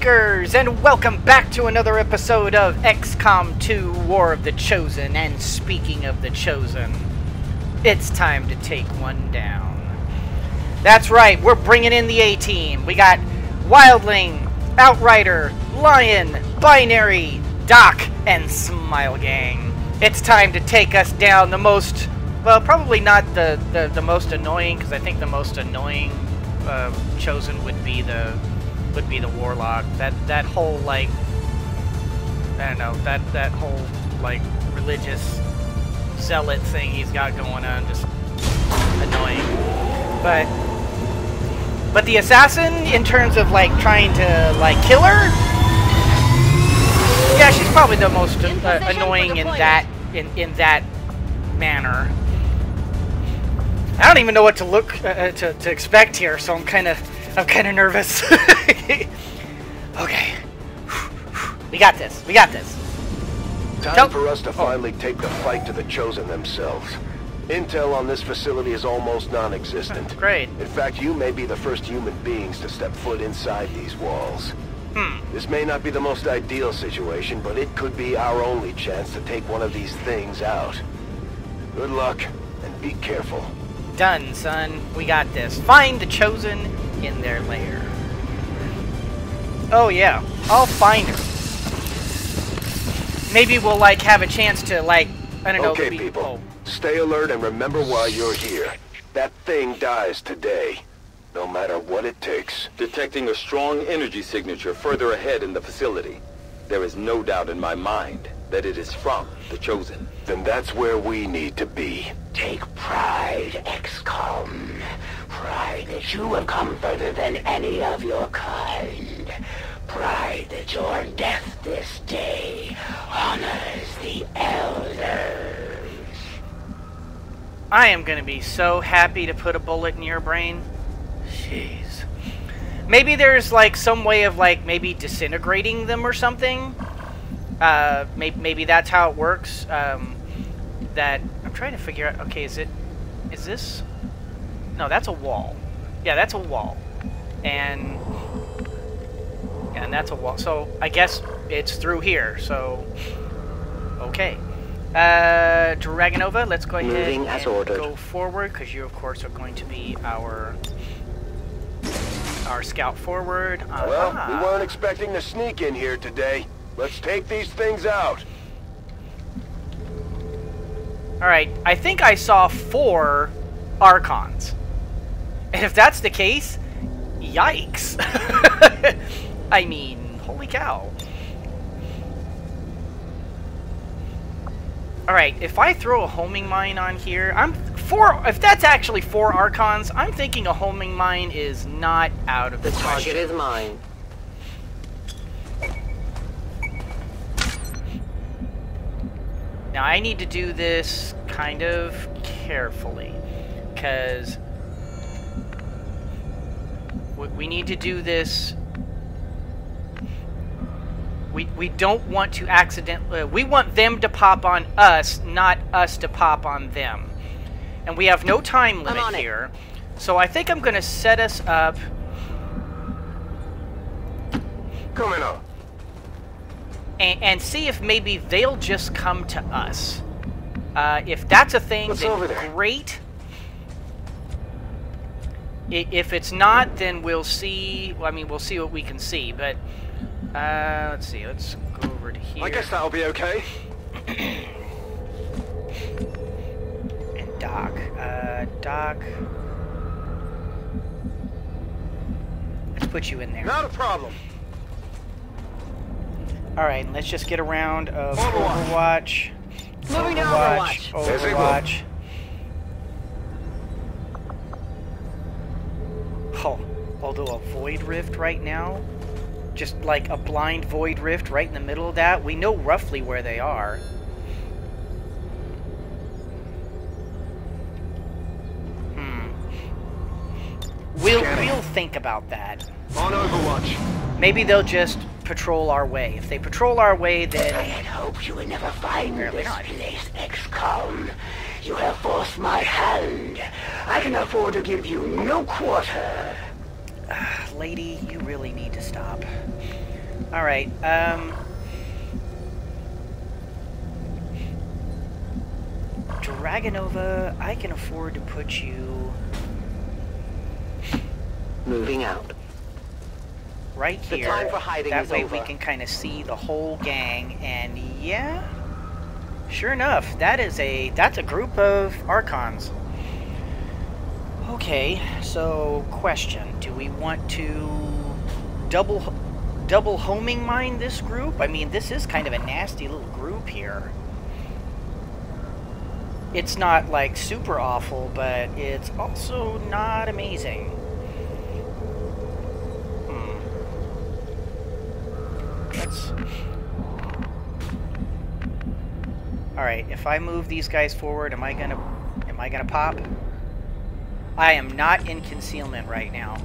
Seekers, and welcome back to another episode of XCOM 2: War of the Chosen. And speaking of the Chosen, it's time to take one down. That's right, we're bringing in the A-Team. We got Wildling, Outrider, Lion, Binary, Doc, and Smile Gang. It's time to take us down the most, well, probably not the most annoying, because I think the most annoying Chosen would be the warlock. That whole, like, I don't know, that whole, like, religious zealot thing he's got going on, just annoying. But the assassin, in terms of, like, trying to, like, kill her, yeah, she's probably the most annoying in that manner. I don't even know what to look to expect here, so I'm kind of nervous. Okay, we got this. We got this. Time for us to finally take the fight to the Chosen themselves. Intel on this facility is almost non-existent. Great. In fact, you may be the first human beings to step foot inside these walls. This may not be the most ideal situation, but it could be our only chance to take one of these things out. Good luck, and be careful. Done, son. We got this. Find the Chosen in their lair. Oh yeah, I'll find her. Maybe we'll, like, have a chance to, like, I don't know. Okay, people, stay alert and remember why you're here. That thing dies today, no matter what it takes. Detecting a strong energy signature further ahead in the facility. There is no doubt in my mind that it is from the Chosen. Then that's where we need to be. Take pride, XCOM. Pride that you have come further than any of your kind. Pride that your death this day honors the Elders. I am gonna be so happy to put a bullet in your brain. Jeez. Maybe there's, like, some way of, like, maybe disintegrating them or something. Maybe that's how it works. That I'm trying to figure out. Okay, is this? No, that's a wall. Yeah, that's a wall, and that's a wall. So I guess it's through here. So okay, Dragonova, let's go ahead go forward, because you, of course, are going to be our scout forward. Uh-huh. Well, we weren't expecting to sneak in here today. Let's take these things out. Alright, I think I saw 4 Archons. And if that's the case, yikes. I mean, holy cow. Alright, if I throw a homing mine on here, if that's actually 4 Archons, I'm thinking a homing mine is not out of the question. The target is mine. Now, I need to do this kind of carefully, because we need to do this. We don't want to accidentally... We want them to pop on us, not us to pop on them. And we have no time limit here. So I think I'm going to set us up... Coming up. And see if maybe they'll just come to us. If that's a thing, then great. If it's not, then we'll see. Well, I mean, we'll see what we can see. But let's see. Let's go over to here. I guess that'll be okay. And Doc, let's put you in there. Not a problem. Alright, let's just get a round of Overwatch. Moving to Overwatch. Overwatch. Oh, although a void rift right now. Just like a blind void rift right in the middle of that. We know roughly where they are. We'll think about that. On Overwatch. Maybe they'll just patrol our way. If they patrol our way, then... I had hoped you would never find this place, XCOM. You have forced my hand. I can afford to give you no quarter. Lady, you really need to stop. Alright, Dragonova, I can afford to put you... Moving out. Right here. The time for hiding is over. That way we can kind of see the whole gang, and yeah... Sure enough, that's a group of Archons. Okay, so question, do we want to double homing mine this group? I mean, this is kind of a nasty little group here. It's not like super awful, but it's also not amazing. Let's... Alright, if I move these guys forward, am I gonna pop? I am not in concealment right now.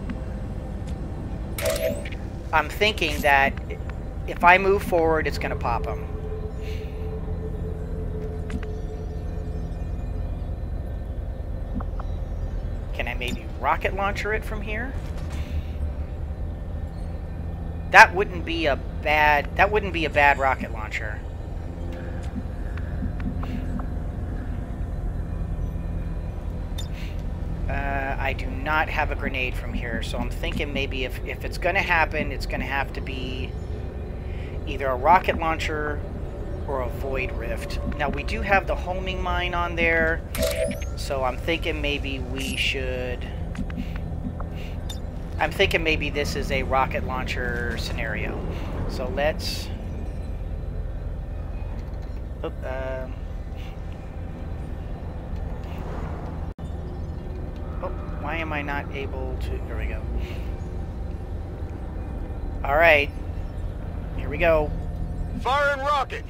I'm thinking that if I move forward, it's gonna pop them. Can I maybe rocket launcher it from here? That wouldn't be a bad rocket launcher. I do not have a grenade from here, so I'm thinking maybe if it's going to happen, it's going to have to be either a rocket launcher or a void rift. Now, we do have the homing mine on there, so I'm thinking maybe we should... I'm thinking maybe this is a rocket launcher scenario. So let's... Why am I not able to... Here we go. Alright. Here we go. Firing rocket!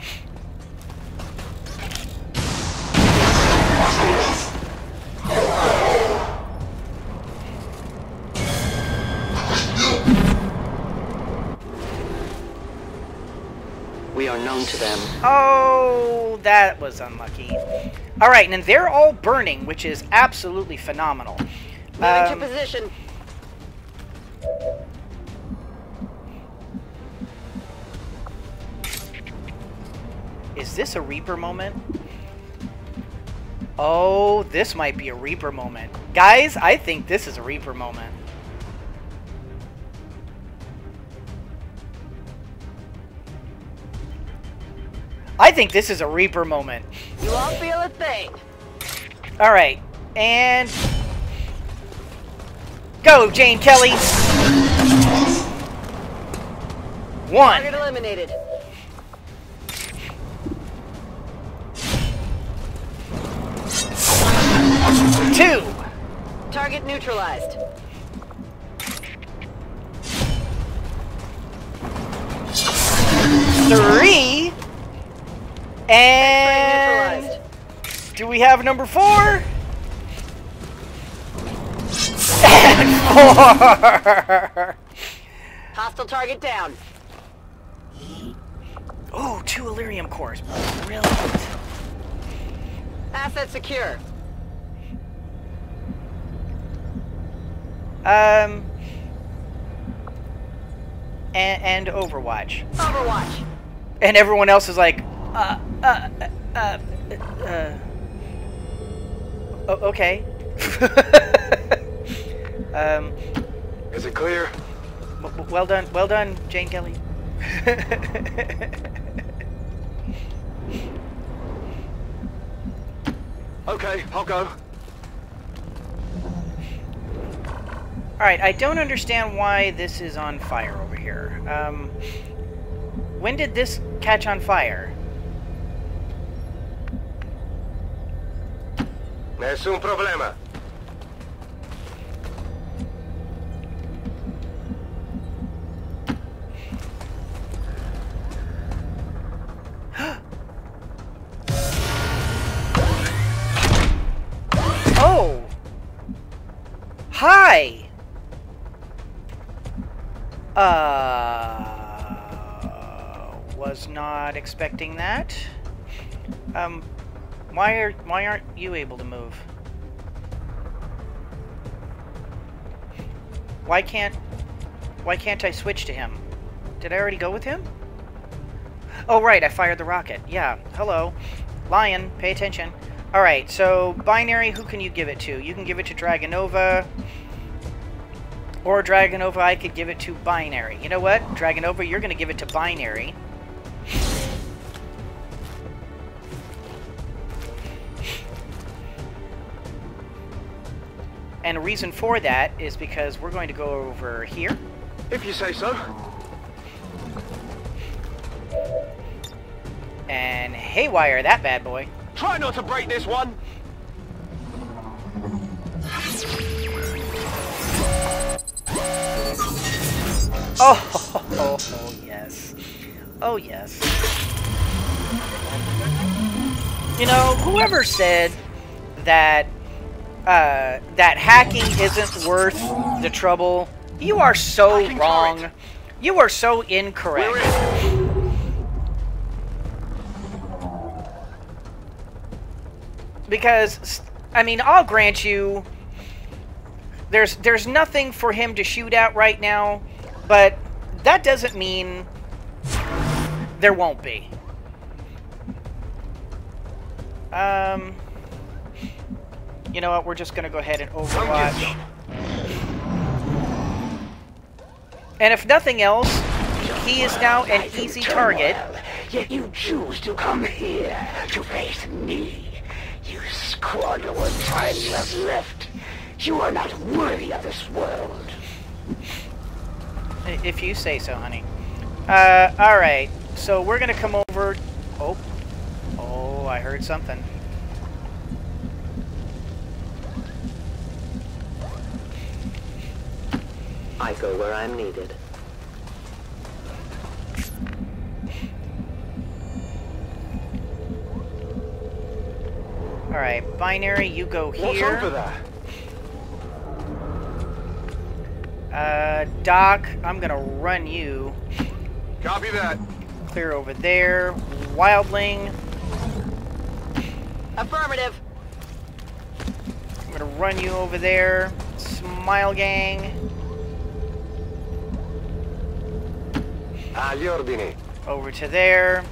We are known to them. Oh, that was unlucky. Alright, and they're all burning, which is absolutely phenomenal. Moving to position. Is this a Reaper moment? Oh, this might be a Reaper moment. Guys, I think this is a Reaper moment. I think this is a Reaper moment. You won't feel a thing. Alright, and... Go, Jane Kelly! One! Target eliminated. Two! Target neutralized. Three! And... Do we have number four? Hostile target down. Oh, 2 Illyrium cores. Brilliant. Asset secure. And Overwatch. Overwatch. And everyone else is like, okay. Is it clear? Well done, Jane Kelly. Okay, I'll go. Alright, I don't understand why this is on fire over here. When did this catch on fire? Nessun problema. Hi! Was not expecting that. Why aren't you able to move? Why can't I switch to him? Did I already go with him? Oh, right, I fired the rocket. Yeah, hello. Lion, pay attention. Alright, so Binary, who can you give it to? You can give it to Dragonova. Or Dragonova, I could give it to Binary. You know what? Dragonova, you're going to give it to Binary. And the reason for that is because we're going to go over here. If you say so. And haywire that bad boy. Try not to break this one. Oh yes. Oh yes. You know, whoever said that that hacking isn't worth the trouble, you are so wrong. Turret. You are so incorrect. Because, I mean, I'll grant you, there's nothing for him to shoot at right now, but that doesn't mean there won't be. You know what, we're just going to go ahead and overwatch. And if nothing else, he is now an easy target. Yet you choose to come here to face me. You squander what time you have left. You are not worthy of this world. If you say so, honey. Alright, so we're going to come over... Oh. Oh, I heard something. I go where I'm needed. Alright, Binary, you go here. What's over there? Doc, I'm gonna run you. Copy that. Clear over there. Wildling. Affirmative. I'm gonna run you over there. Smile Gang. Over to there.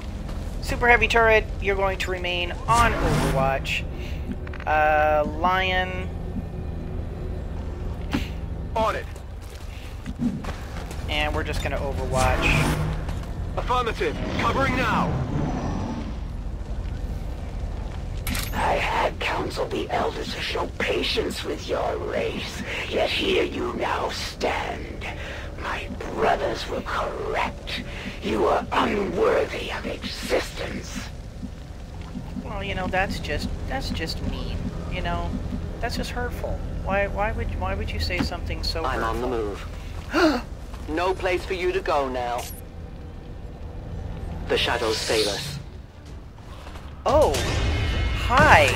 Super heavy turret, you're going to remain on Overwatch. Lion. On it. And we're just going to Overwatch. Affirmative. Covering now. I had counseled the Elders to show patience with your race, yet here you now stand. My brothers were correct. You are unworthy of existence. Well, you know, that's just mean. You know, that's just hurtful. Why would you say something so hurtful? I'm on the move. No place for you to go now. The shadows fail us. Oh, hi.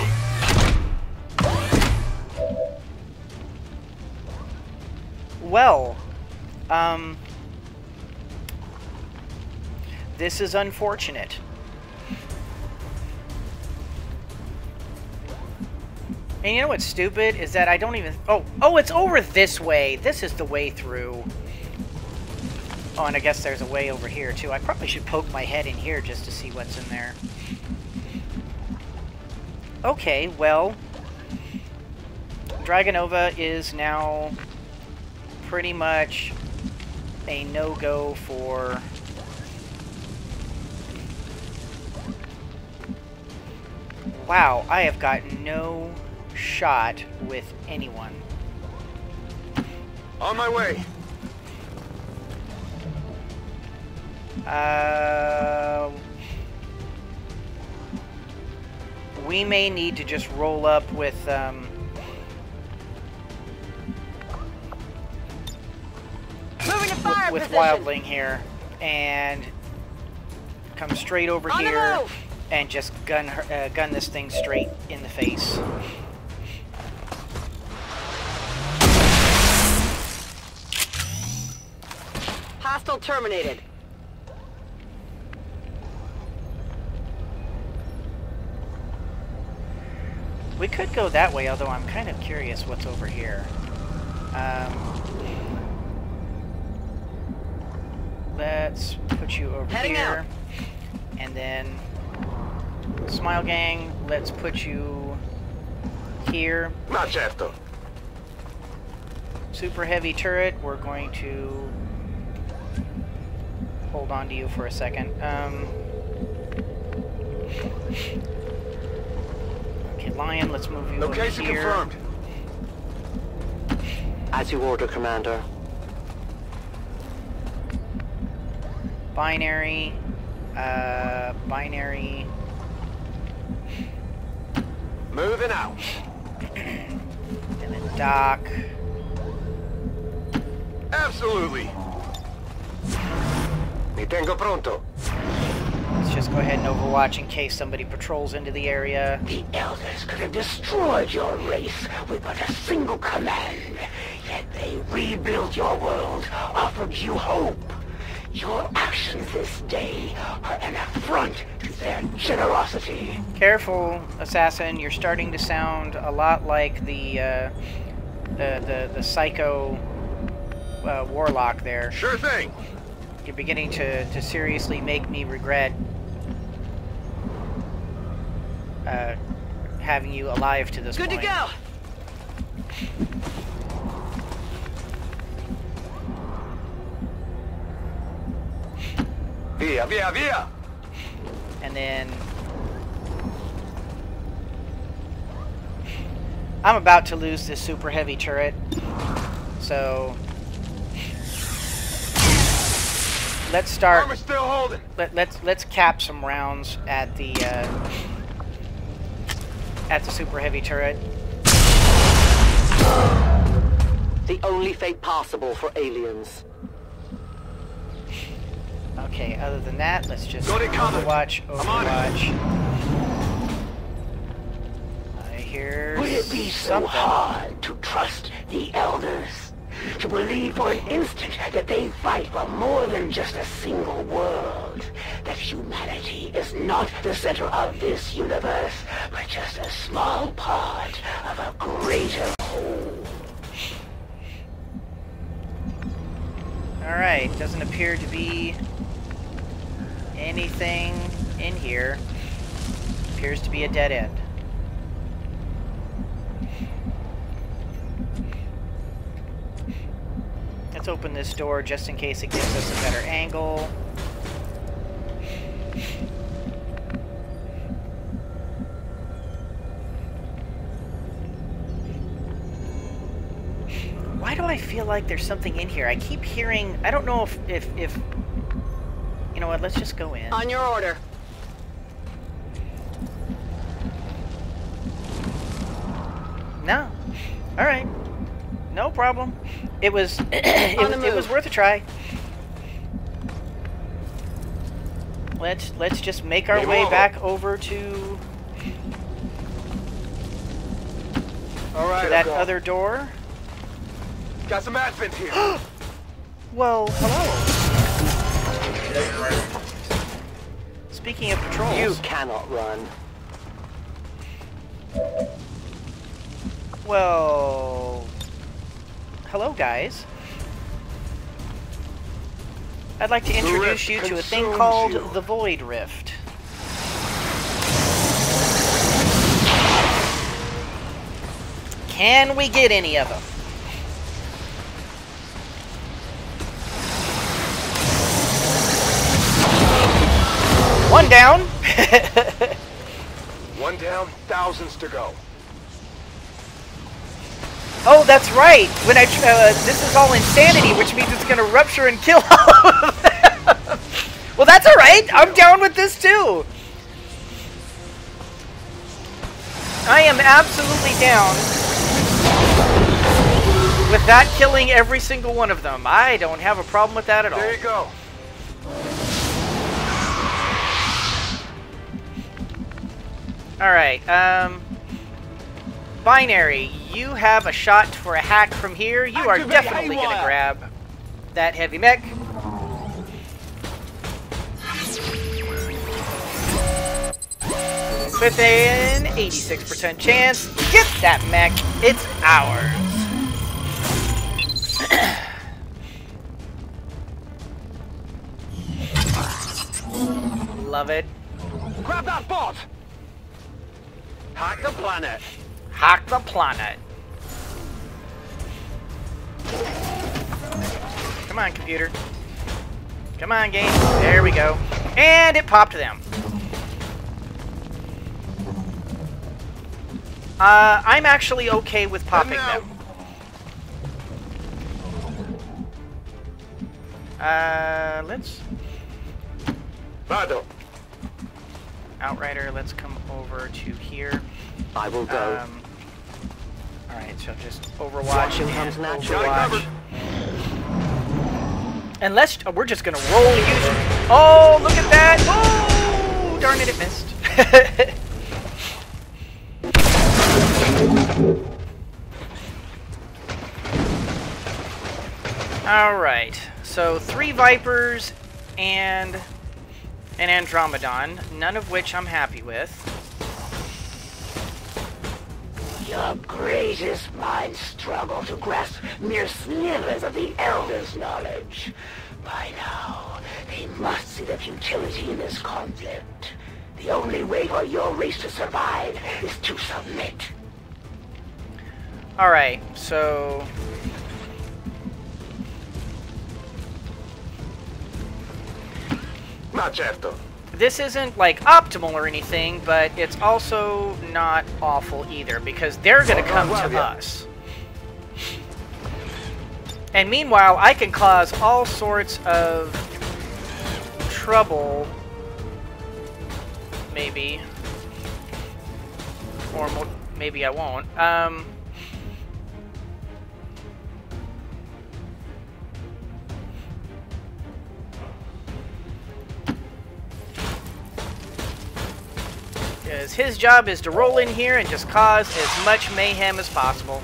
Well. This is unfortunate. And you know what's stupid is that I don't even... Oh, it's over this way. This is the way through. Oh, and I guess there's a way over here too. I probably should poke my head in here just to see what's in there. Okay, well, Dragonova is now pretty much a no-go for wow, I have got no shot with anyone. On my way. We may need to just roll up with Wildling here, and come straight over here and just gun this thing straight in the face. Hostile terminated. We could go that way, although I'm kind of curious what's over here. Let's put you over here. And then Smile Gang, let's put you here. Super heavy turret, we're going to hold on to you for a second. Okay, Lion, let's move you over here. Location confirmed. As you order, Commander. Binary, Binary. Moving out. And then Doc. Absolutely. Mi tengo pronto. Let's just go ahead and overwatch in case somebody patrols into the area. The Elders could have destroyed your race with but a single command. Yet they rebuilt your world, offered you hope. Your actions this day are an affront to their generosity. Careful, assassin. You're starting to sound a lot like the psycho warlock there. Sure thing. You're beginning to seriously make me regret having you alive to this point. Good to go. Via. And then I'm about to lose this super heavy turret, so let's start. Still holding. Let's cap some rounds at the super heavy turret. The only fate possible for aliens. Okay, other than that, let's just overwatch. I hear something. Would it be so hard to trust the Elders? To believe for an instant that they fight for more than just a single world? That humanity is not the center of this universe, but just a small part of a greater whole? Alright, doesn't appear to be anything in here. Appears to be a dead end. Let's open this door just in case it gives us a better angle. Why do I feel like there's something in here? I keep hearing, I don't know if you know what, let's just go in. On your order. No. Alright. No problem. It was it was worth a try. Let's just make our way back over to that other door. Got some Advent here. Well, hello. Speaking of patrols, you cannot run. Well, hello guys. I'd like to introduce you to a thing called the Void Rift. Can we get any of them? One down. One down, thousands to go. Oh, that's right. When I this is all insanity, which means it's going to rupture and kill all of them. Well, that's all right. I'm down with this too. I am absolutely down with that killing every single one of them. I don't have a problem with that at all. There you go. Alright, Binary, you have a shot for a hack from here. You are definitely going to grab that heavy mech. With an 86% chance, get that mech. It's ours. love it. Grab that bot! Hack the planet! Hack the planet! Come on, computer. Come on, game. There we go. And it popped them. I'm actually okay with popping them. Let's... Bardo. Outrider, let's come over to here. I will go. Alright, so just overwatch and overwatch. Unless... oh, we're just gonna roll the user. Oh, look at that! Oh, darn it, it missed. Alright, so 3 Vipers and an Andromedon, none of which I'm happy with. Your greatest minds struggle to grasp mere slivers of the Elders' knowledge. By now, they must see the futility in this conflict. The only way for your race to survive is to submit. Alright, so... this isn't, like, optimal or anything, but it's also not awful either, because they're gonna come to us. And meanwhile, I can cause all sorts of trouble, maybe. Or maybe I won't. Because his job is to roll in here and just cause as much mayhem as possible.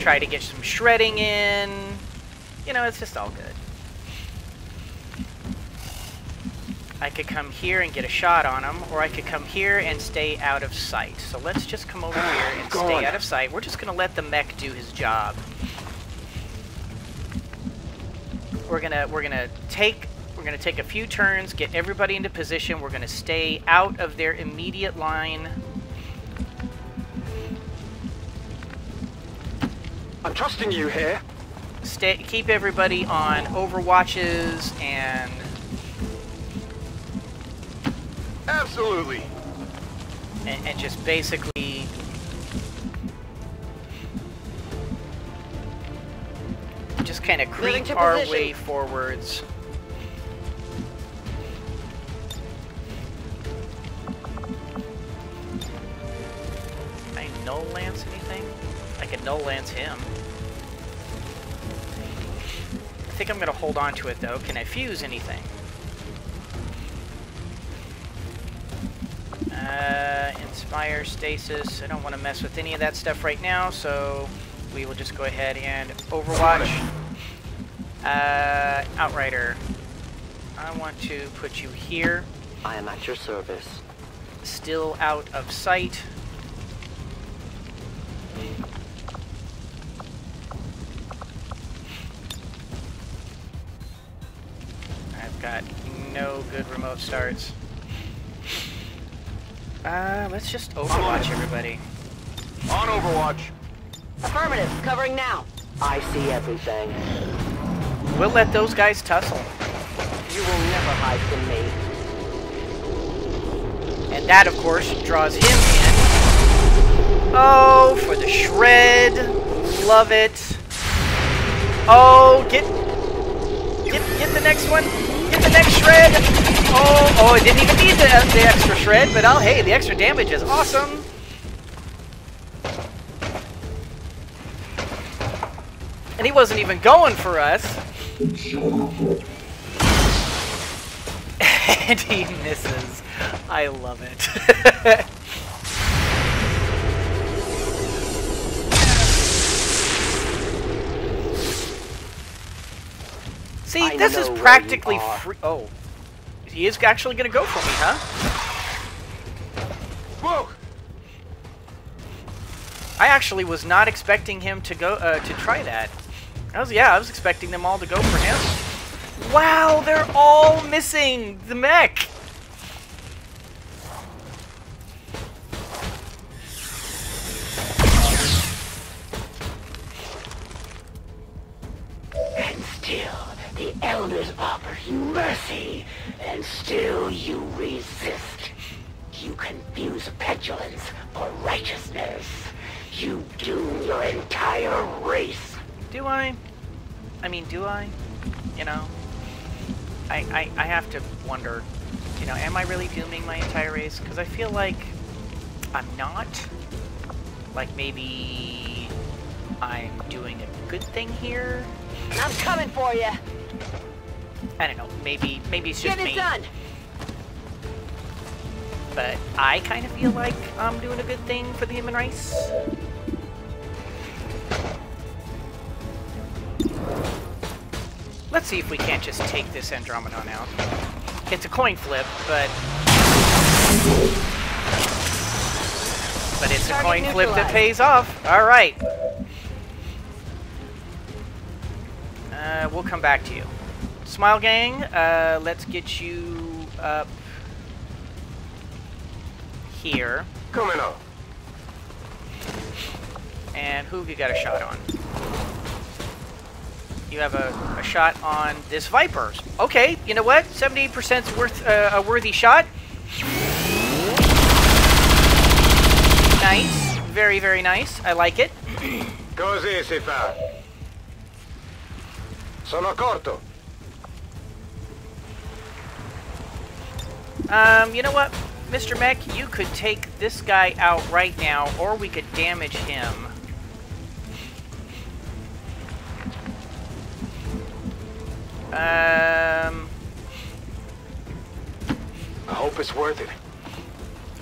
Try to get some shredding in. You know, it's just all good. I could come here and get a shot on him, or I could come here and stay out of sight. So let's just come over here and stay out of sight. We're just going to let the mech do his job. We're gonna take a few turns, get everybody into position. We're gonna stay out of their immediate line. I'm trusting you here. Keep everybody on overwatches and. Absolutely. And just basically. Just kind of creep our way forwards. I null lance anything? I could null lance him. I think I'm going to hold on to it though. Can I fuse anything? Inspire, stasis. I don't want to mess with any of that stuff right now, so... we will just go ahead and overwatch. Outrider, I want to put you here. I am at your service. Still out of sight. I've got no good remote starts. Let's just overwatch everybody. On overwatch. Affirmative, covering now. I see everything. We'll let those guys tussle. You will never hide from me. And that, of course, draws him in. Oh, for the shred. Love it. Oh, get the next one. Get the next shred. Oh, oh, I didn't even need the extra shred, but oh, hey, the extra damage is awesome. And he wasn't even going for us. And he misses. I love it. See, this is practically free. Oh. He is actually going to go for me, huh? Whoa! I actually was not expecting him to go to try that. I was expecting them all to go for him. Wow, they're all missing the mech. And still, the Elders offer you mercy, and still you resist. You confuse petulance for righteousness. You doom your entire race. Do I? I mean, do I? You know? I have to wonder, you know, am I really dooming my entire race? Because I feel like I'm not. Like, maybe I'm doing a good thing here? I'm coming for you! I don't know, maybe it's just me. Get it done! But I kind of feel like I'm doing a good thing for the human race. Let's see if we can't just take this Andromedon out. It's a coin flip, but it's a coin flip that pays off. All right. We'll come back to you. Smile Gang, let's get you up here. Coming up. And who have you got a shot on? You have a shot on this Viper. Okay, you know what? 78%'s worth a worthy shot. Nice. Very, very nice. I like it. Così si fa. Sono corto. You know what? Mr. Mech, you could take this guy out right now, or we could damage him. I hope it's worth it.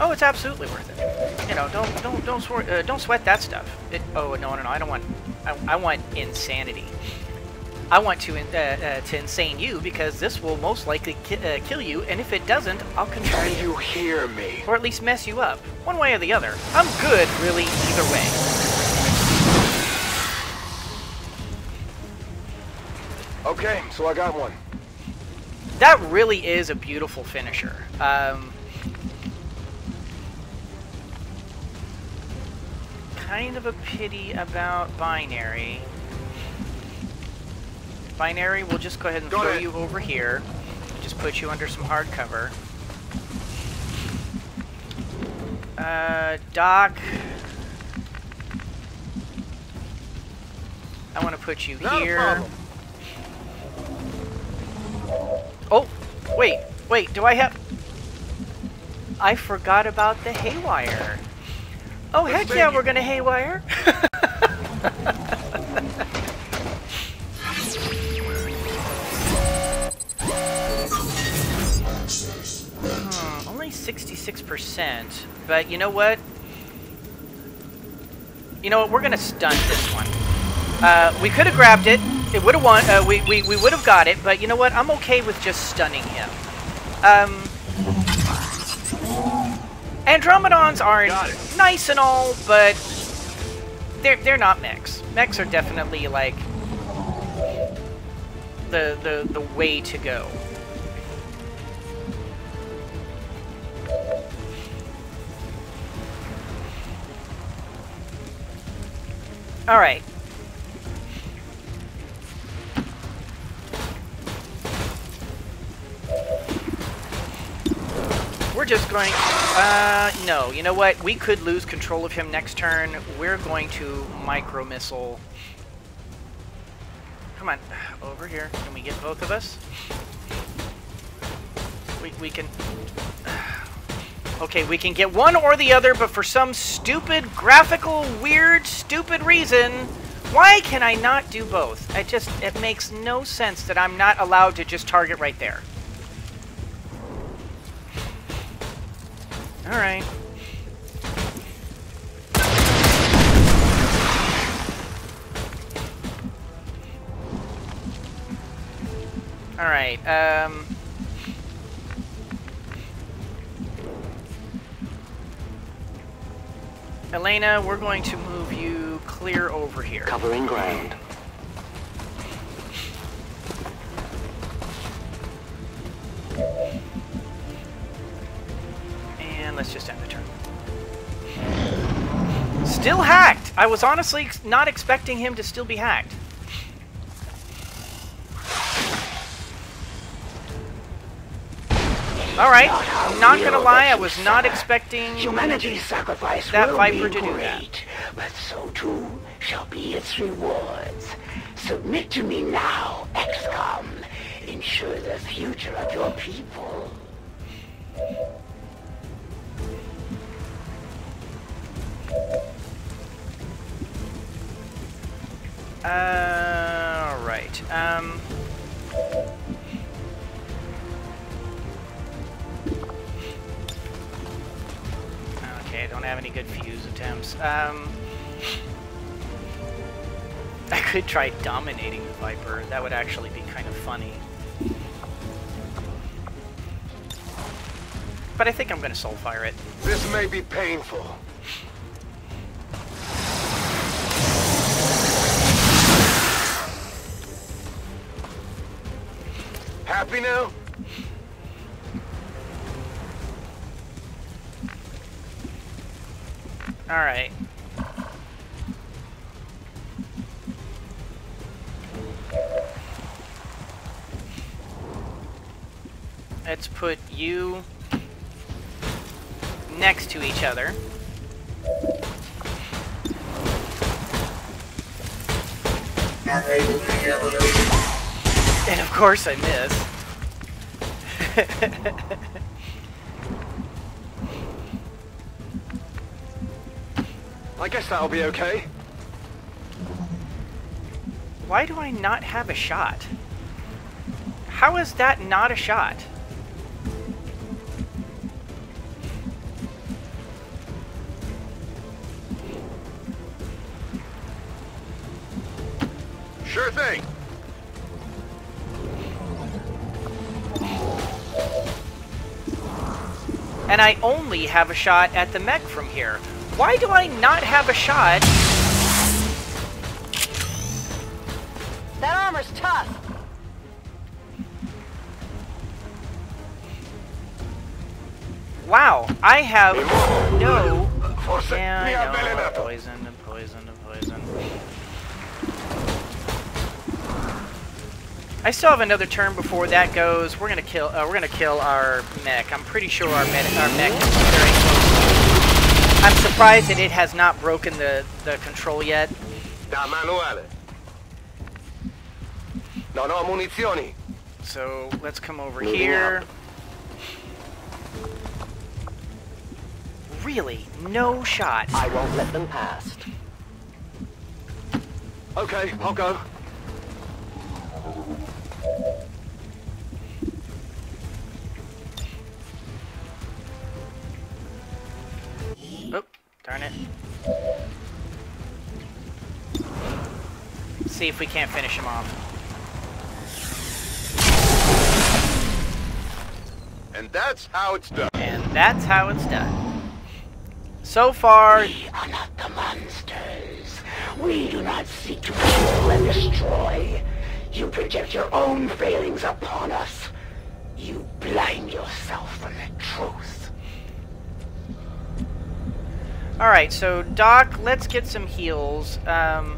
Oh, it's absolutely worth it. You know, don't sweat that stuff. Oh no, I don't want. I want insanity. I want to insane you, because this will most likely kill you, and if it doesn't, I'll control you. Can you hear me? Or at least mess you up, one way or the other. I'm good, really, either way. Okay, so I got one. That really is a beautiful finisher. Kind of a pity about Binary. Binary, we'll just go ahead and throw you over here. Just put you under some hard cover. Doc, I want to put you here. Oh, wait, do I have... I forgot about the haywire. Oh, heck yeah, we're going to haywire. Only 66%, but you know what? You know what? We're gonna stunt this one. We could have grabbed it; it would have won. We would have got it, but you know what? I'm okay with just stunning him. Andromedons are nice and all, but they're not mechs. Mechs are definitely like the way to go. All right. We're just going... no, you know what? We could lose control of him next turn. We're going to micro-missile. Come on, over here. Can we get both of us? We can... Okay, we can get one or the other, but for some stupid, graphical, weird, stupid reason, why can I not do both? It makes no sense that I'm not allowed to just target right there. Alright. Alright, Elena, we're going to move you clear over here. Covering ground. And let's just end the turn. Still hacked! I was honestly not expecting him to still be hacked. Alright, not gonna lie, I was not expecting that Viper to do that. But so too shall be its rewards. Submit to me now, XCOM. Ensure the future of your people. Alright, okay, I don't have any good fuse attempts. I could try dominating the Viper. That would actually be kind of funny. But I think I'm going to soul fire it. This may be painful. Happy now? All right. Let's put you next to each other. And of course I miss. I guess that'll be okay. Why do I not have a shot? How is that not a shot? Sure thing. And I only have a shot at the mech from here. Why do I not have a shot? That armor's tough. Wow, I have no... Yeah, I know. Poison. I still have another turn before that goes. We're gonna kill. We're gonna kill our mech. I'm pretty sure our mech is very close. I'm surprised that it has not broken the control yet. Da manuale. Non ho munizioni. So let's come over here. Really, no shot. I won't let them past. Okay, I'll go. Darn it. See if we can't finish him off. And that's how it's done. So far... We are not the monsters. We do not seek to kill and destroy. You project your own failings upon us. You blind yourself from the truth. Alright, so Doc, let's get some heals. No.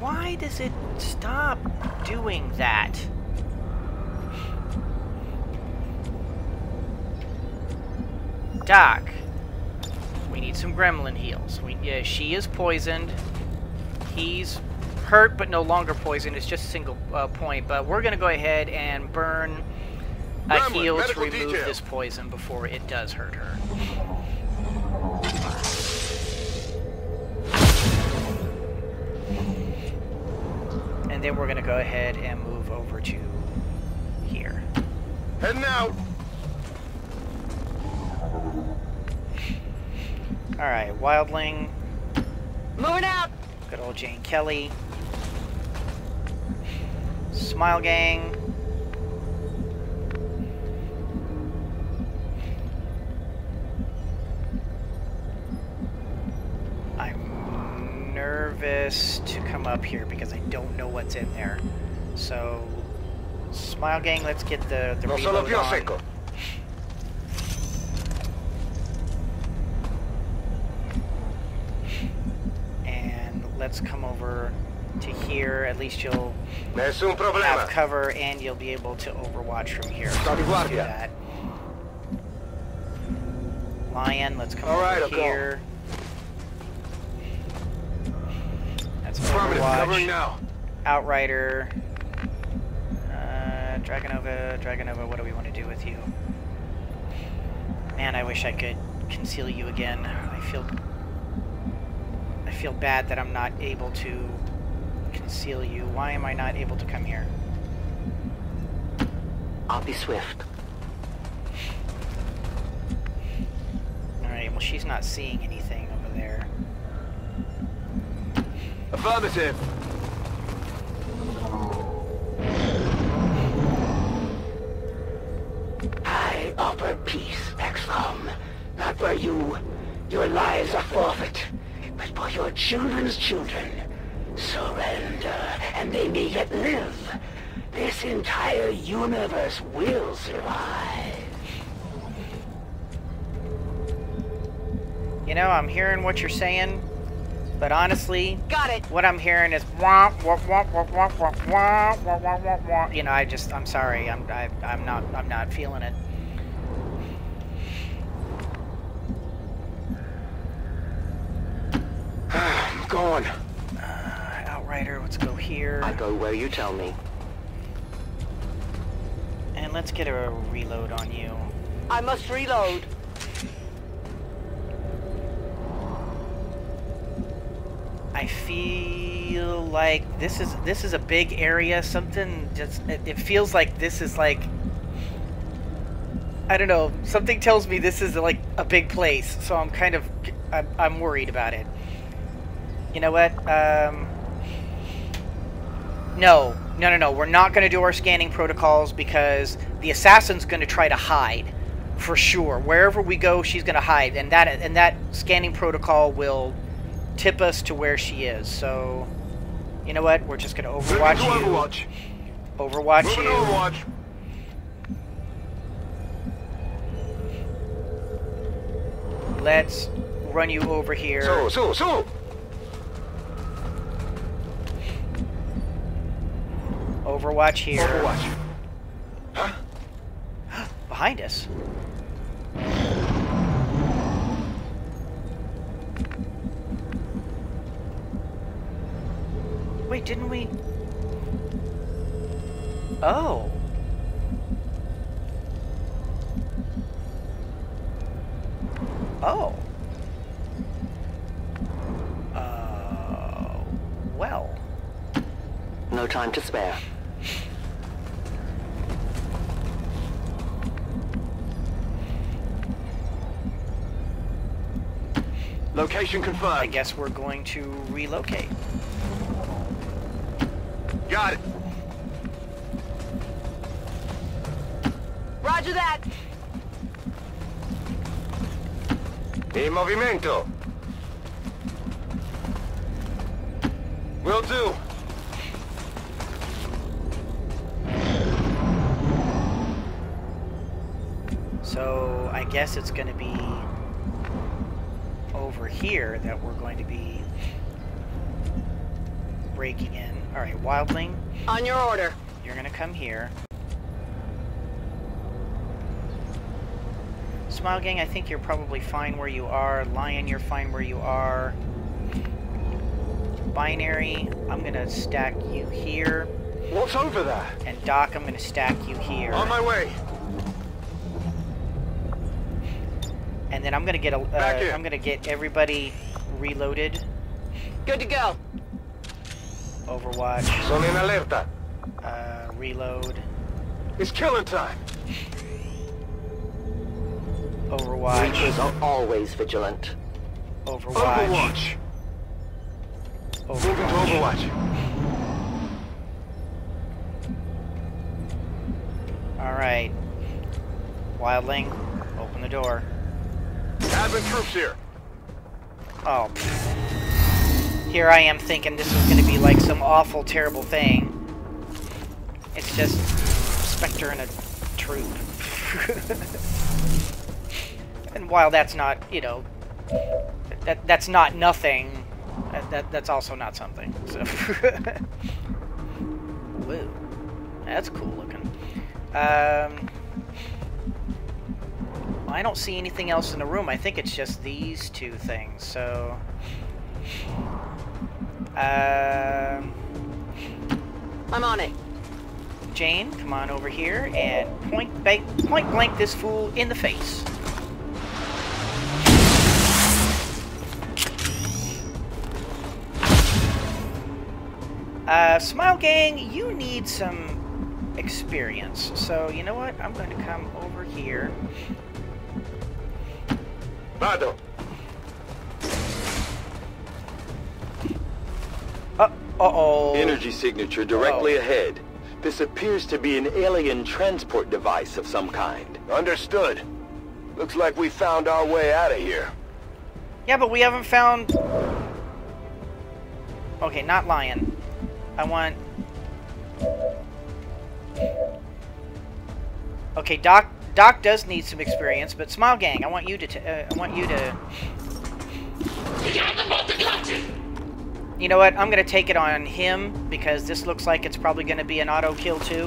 Why does it stop doing that? Doc, we need some gremlin heals. She is poisoned. He's hurt, but no longer poisoned. It's just a single point. But we're going to go ahead and burn... I heal to remove this poison before it does hurt her. And then we're going to go ahead and move over to here. Heading out! Alright, Wildling. Moving out! Good old Jane Kelly. Smile Gang. this to come up here because I don't know what's in there. So, Smile Gang, let's get the reload on. And let's come over to here. At least you'll have cover and you'll be able to overwatch from here. So let's do that. Lion, let's come over here. That's overwatch. Outrider. Dragonova, what do we want to do with you? Man, I wish I could conceal you again. I feel bad that I'm not able to conceal you. Why am I not able to come here? I'll be swift. Alright, well she's not seeing anything over there. Affirmative! I offer peace, XCOM. Not for you. Your lives are forfeit. But for your children's children. Surrender, and they may yet live. This entire universe will survive. You know, I'm hearing what you're saying, but honestly, what I'm hearing is womp womp womp womp womp womp womp womp womp womp womp. You know, I'm sorry, I'm not feeling it. I'm gone. Outrider, let's go here. I go where you tell me. And let's get a reload on you. I must reload. I feel like this is a big area. Something just it feels like this is like, I don't know. Something tells me this is like a big place, so I'm kind of I'm worried about it. You know what? No. We're not going to do our scanning protocols because the assassin's going to try to hide for sure. Wherever we go, she's going to hide, and that scanning protocol will tip us to where she is. So, you know what? We're just going to overwatch you. Overwatch you. Let's run you over here. Overwatch here. Huh? Behind us. Wait, didn't we? Oh. Oh. Well. No time to spare. Location confirmed. I guess we're going to relocate. Got it. Roger that. In movimento. Will do. So I guess it's going to be over here that we're going to be breaking in. All right, Wildling. On your order. You're going to come here. Smile Gang, I think you're probably fine where you are. Lion, you're fine where you are. Binary, I'm going to stack you here. What's over there? And Doc, I'm going to stack you here. On my way. And then I'm going to get everybody reloaded. Good to go. Overwatch. Son in alerta. Reload. It's killing time. Overwatch. Reapers are always vigilant. Overwatch. Moving to Overwatch. All right. Wildling, open the door. Advent troops here. Oh. Here I am thinking this is going to be like some awful, terrible thing. It's just Spectre and a troop. And while that's not, you know, that's not nothing, that's also not something. So, whoa, that's cool looking. I don't see anything else in the room. I think it's just these two things. So, I'm on it. Jane, come on over here and point blank this fool in the face. Smile Gang, you need some experience. So, you know what? I'm going to come over here. Bado. Uh-oh. Energy signature directly ahead. This appears to be an alien transport device of some kind. Understood. Looks like we found our way out of here. Yeah, but we haven't found... Okay, not lion. I want... Okay, Doc does need some experience, but Smile Gang, I want you to... You know what? I'm going to take it on him, because this looks like it's probably going to be an auto-kill, too.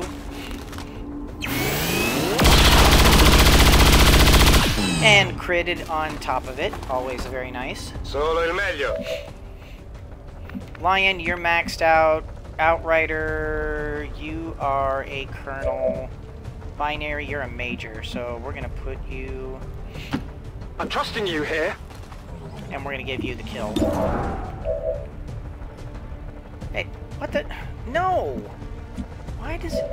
And critted on top of it. Always very nice. Solo el medio. Lion, you're maxed out. Outrider, you are a colonel. Binary, you're a major. So we're going to put you... I'm trusting you here. And we're going to give you the kill. Hey, what the? No! Why does it...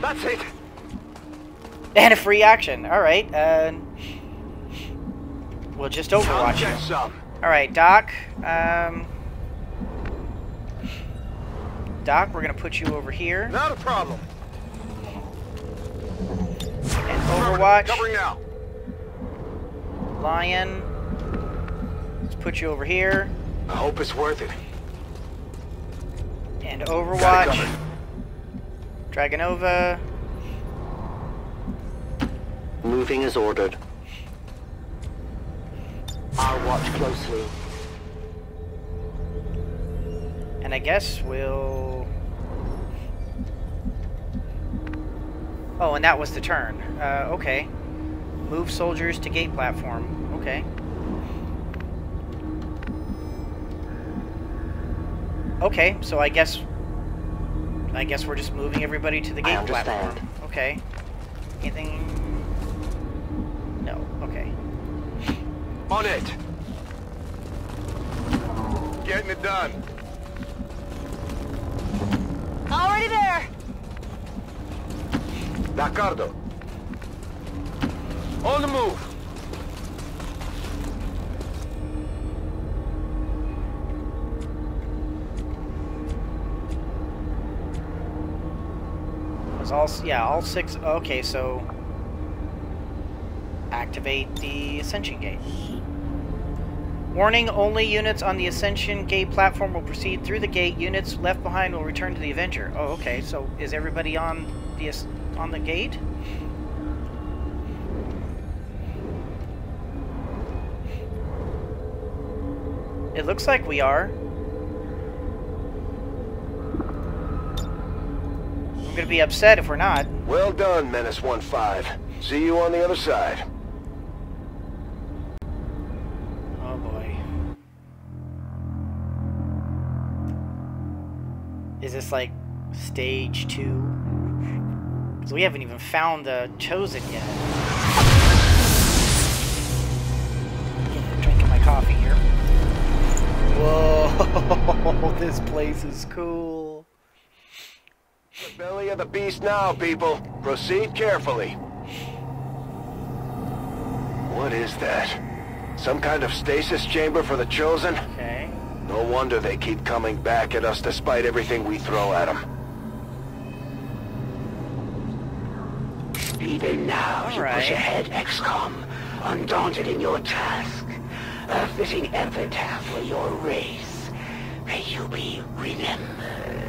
That's it! And a free action. Alright, we'll just overwatch it. Alright, Doc. Doc, we're gonna put you over here. Not a problem. And overwatch. Covering now. Lion, let's put you over here. I hope it's worth it. And overwatch. Dragonova. Moving is ordered. I'll watch closely. And I guess we'll... Oh, and that was the turn. Okay. Move soldiers to gate platform. Okay. Okay, so I guess we're just moving everybody to the gate platform. Okay. Anything? No. Okay. On it. Getting it done. Already there. D'accordo. On the move. Was all six. Okay, so activate the ascension gate. Warning, only units on the ascension gate platform will proceed through the gate. Units left behind will return to the Avenger. Oh, okay. So is everybody on the gate? It looks like we are. I'm gonna be upset if we're not. Well done, Menace 1-5. See you on the other side. Oh boy. Is this like stage 2? Because we haven't even found the Chosen yet. Getting a drink of my coffee here. Whoa, this place is cool. The belly of the beast now, people. Proceed carefully. What is that? Some kind of stasis chamber for the Chosen? Okay. No wonder they keep coming back at us despite everything we throw at them. Speed in now. All right. Push ahead, XCOM, undaunted in your task. A fitting epitaph for your race. May you be remembered.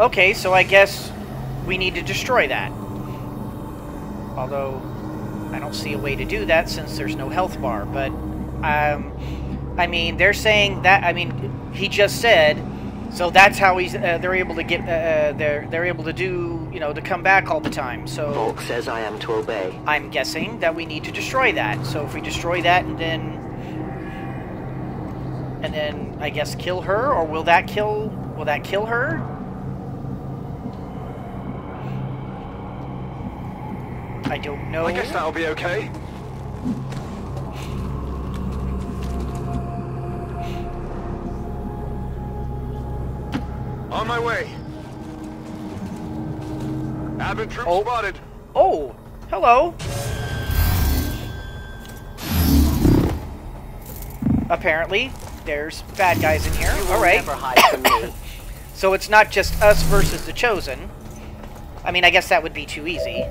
Okay, so I guess we need to destroy that. Although, I don't see a way to do that since there's no health bar, but... I mean, they're saying that... I mean, he just said... So that's how he's, they're able to get, they're able to do, you know, to come back all the time, so... Volk says I am to obey. I'm guessing that we need to destroy that. So if we destroy that and then... And then, I guess, kill her? Or will that kill... Will that kill her? I don't know. I guess that'll be okay. On my way. Advent troops spotted. Oh, hello. Apparently, there's bad guys in here. All right. So it's not just us versus the Chosen. I mean, I guess that would be too easy.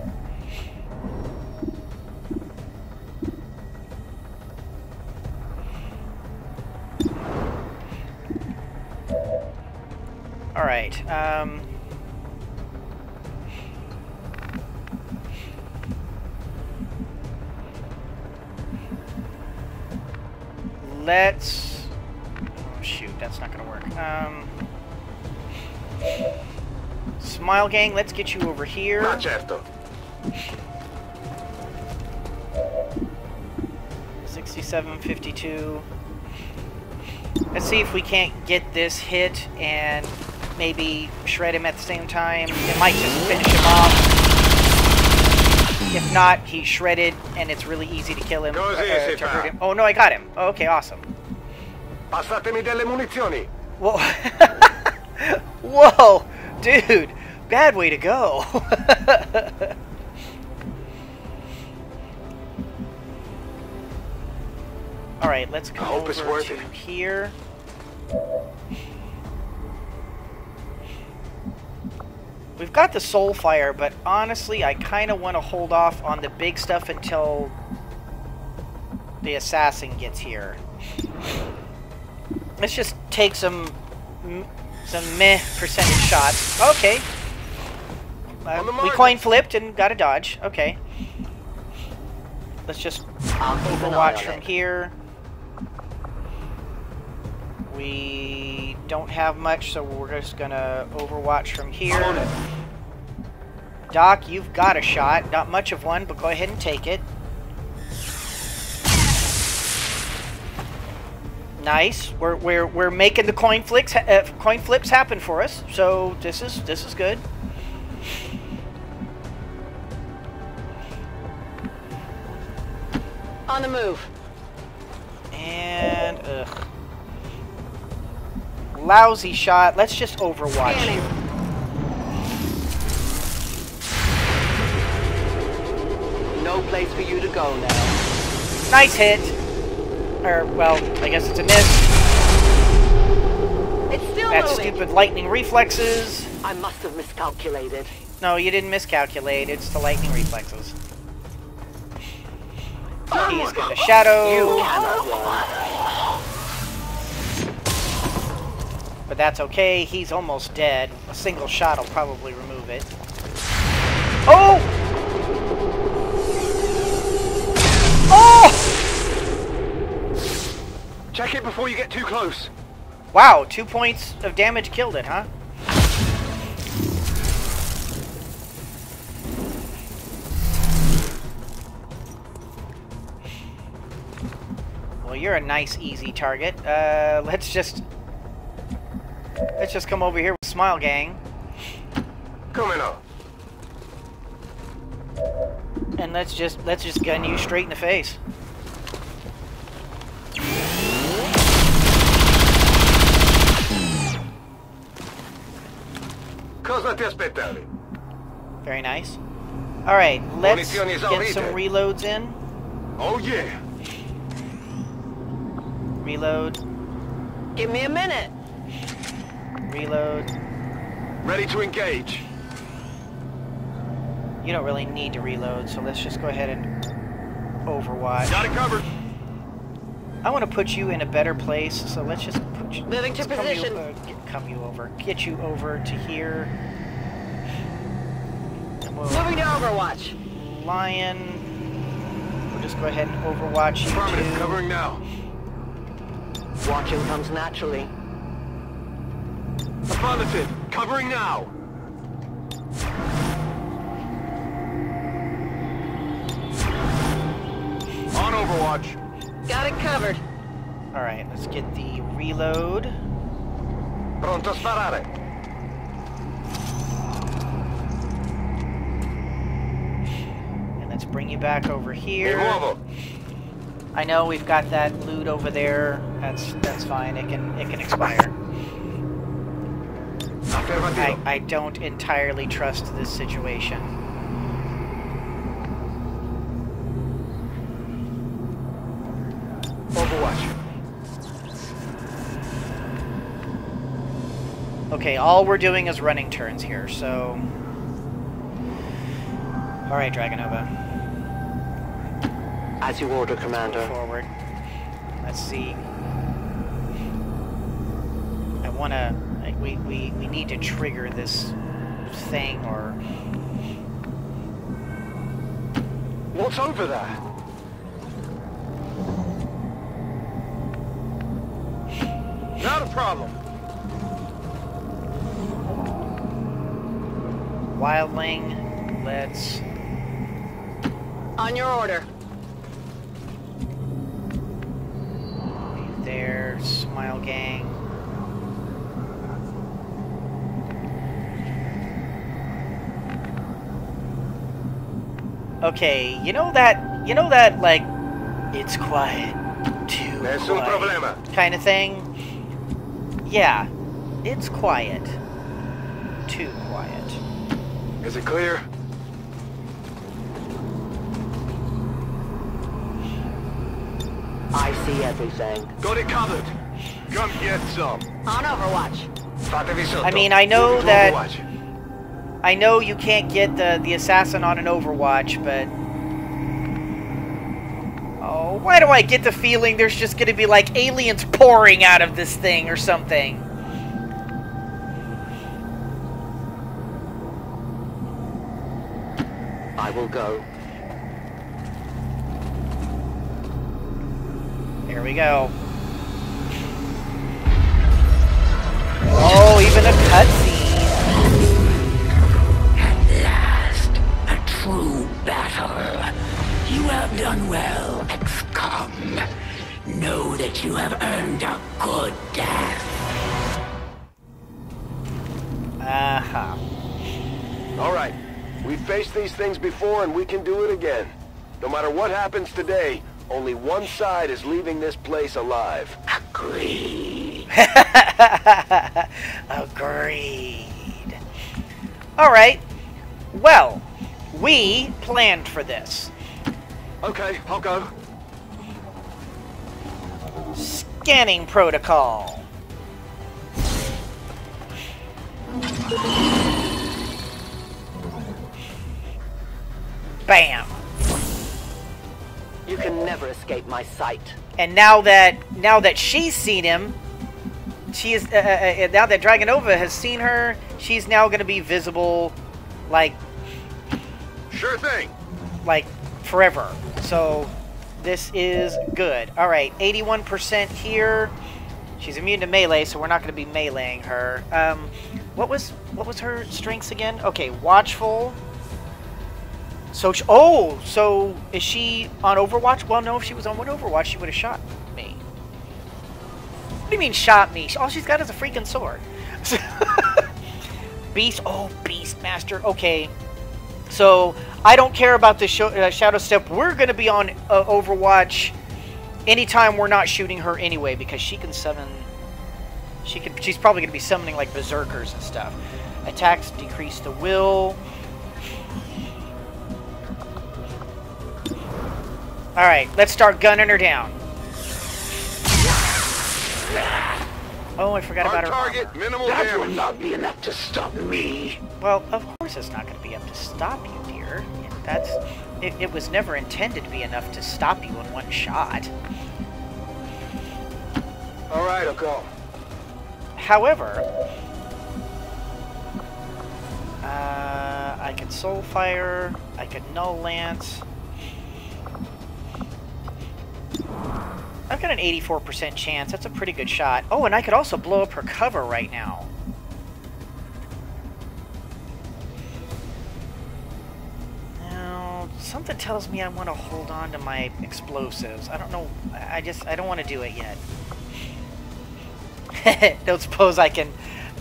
Alright, let's... Oh, shoot, that's not gonna work. Smile Gang, let's get you over here. Rochester. 6752. Let's see if we can't get this hit and... Maybe shred him at the same time. It might just finish him off. If not, he's shredded, and it's really easy to kill him. To hurt him. Oh no, I got him. Oh, okay, awesome. Passatemi delle munizioni. Whoa, whoa, dude, bad way to go. All right, let's go over to here. We've got the soul fire, but honestly, I kind of want to hold off on the big stuff until the assassin gets here. Let's just take some meh percentage shots. Okay. We coin flipped and got a dodge. Okay. Let's just overwatch from here. We don't have much, so we're just gonna overwatch from here. Doc, you've got a shot. Not much of one, but go ahead and take it. Nice. We're making the coin flips happen for us. So this is good. On the move. And ugh. Lousy shot. Let's just overwatch you. No place for you to go now. Nice hit. Or, well, I guess it's a miss. It's still that stupid lightning reflexes. I must have miscalculated. No, you didn't miscalculate. It's the lightning reflexes. He's got a shadow. You cannot walk. But that's okay, he's almost dead. A single shot will probably remove it. Oh! Oh! Check it before you get too close. Wow, 2 points of damage killed it, huh? Well, you're a nice, easy target. Let's just come over here with Smile Gang. Coming up. And let's just gun you straight in the face. Very nice. All right, let's get some reloads in. Oh yeah. Reload. Give me a minute. Reload. Ready to engage. You don't really need to reload, so let's just go ahead and overwatch. Got it covered. I want to put you in a better place, so let's just put you... Moving to position. Get you over to here. We'll moving to overwatch. Lion. We'll just go ahead and overwatch you too. Covering now. Watching comes naturally. Affirmative. Covering now. On overwatch. Got it covered. All right, let's get the reload. Pronto sparare. And let's bring you back over here. I know we've got that loot over there. That's fine. It can expire. I don't entirely trust this situation. Overwatch. Okay, all we're doing is running turns here, so... Alright, Dragonova. As you order, Commander. Forward. Let's see. I wanna... We need to trigger this thing, or... What's over there? Not a problem. Wildling, let's... On your order. There, Smile Gang. Okay, you know that like it's quiet too quiet kind of thing. Yeah, it's quiet, too quiet. Is it clear? I see everything. Got it covered. Come get some. On overwatch. I mean, I know that. I know you can't get the assassin on an overwatch, but... Oh, why do I get the feeling there's just gonna be, like, aliens pouring out of this thing or something? I will go. Here we go. Oh, even a cutscene. You have done well, XCOM. Know that you have earned a good death. All right. We've faced these things before, and we can do it again. No matter what happens today, only one side is leaving this place alive. Agreed. Agreed. All right. Well... We planned for this. Okay, I'll go. Scanning protocol. Bam. You can never escape my sight. And now that she's seen him, she is now that Dragonova has seen her, she's now going to be visible, like. Sure thing. Like, forever. So, this is good. Alright, 81% here. She's immune to melee, so we're not going to be meleeing her. What was her strengths again? Okay, watchful. So, so is she on Overwatch? Well, no, if she was on Overwatch, she would have shot me. What do you mean, shot me? All she's got is a freaking sword. Beast? Oh, Beastmaster. Okay. So, I don't care about the Shadow Step. We're going to be on Overwatch anytime we're not shooting her anyway, because she can summon... She's probably going to be summoning, like, Berserkers and stuff. Attacks decrease the will. Alright, let's start gunning her down. Oh, I forgot about her. Target, minimal damage. That will not be enough to stop me. Well, of course it's not going to be enough to stop you, dear. Outrider. That's... It was never intended to be enough to stop you in one shot. All right, I'll go. However... I could Soulfire, I could Null Lance. I've got an 84% chance, that's a pretty good shot. Oh, and I could also blow up her cover right now. Now, something tells me I want to hold on to my explosives. I don't know, I don't want to do it yet. Don't suppose I can...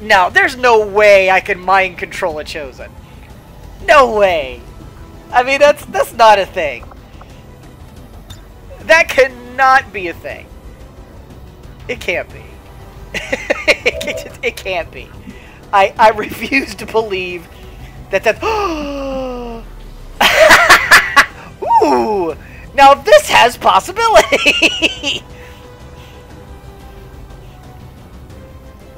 No, there's no way I can mind control a Chosen. No way! I mean, that's not a thing. That cannot be a thing. It can't be. It can't be. I refuse to believe that that's... Ooh! Now this has possibility!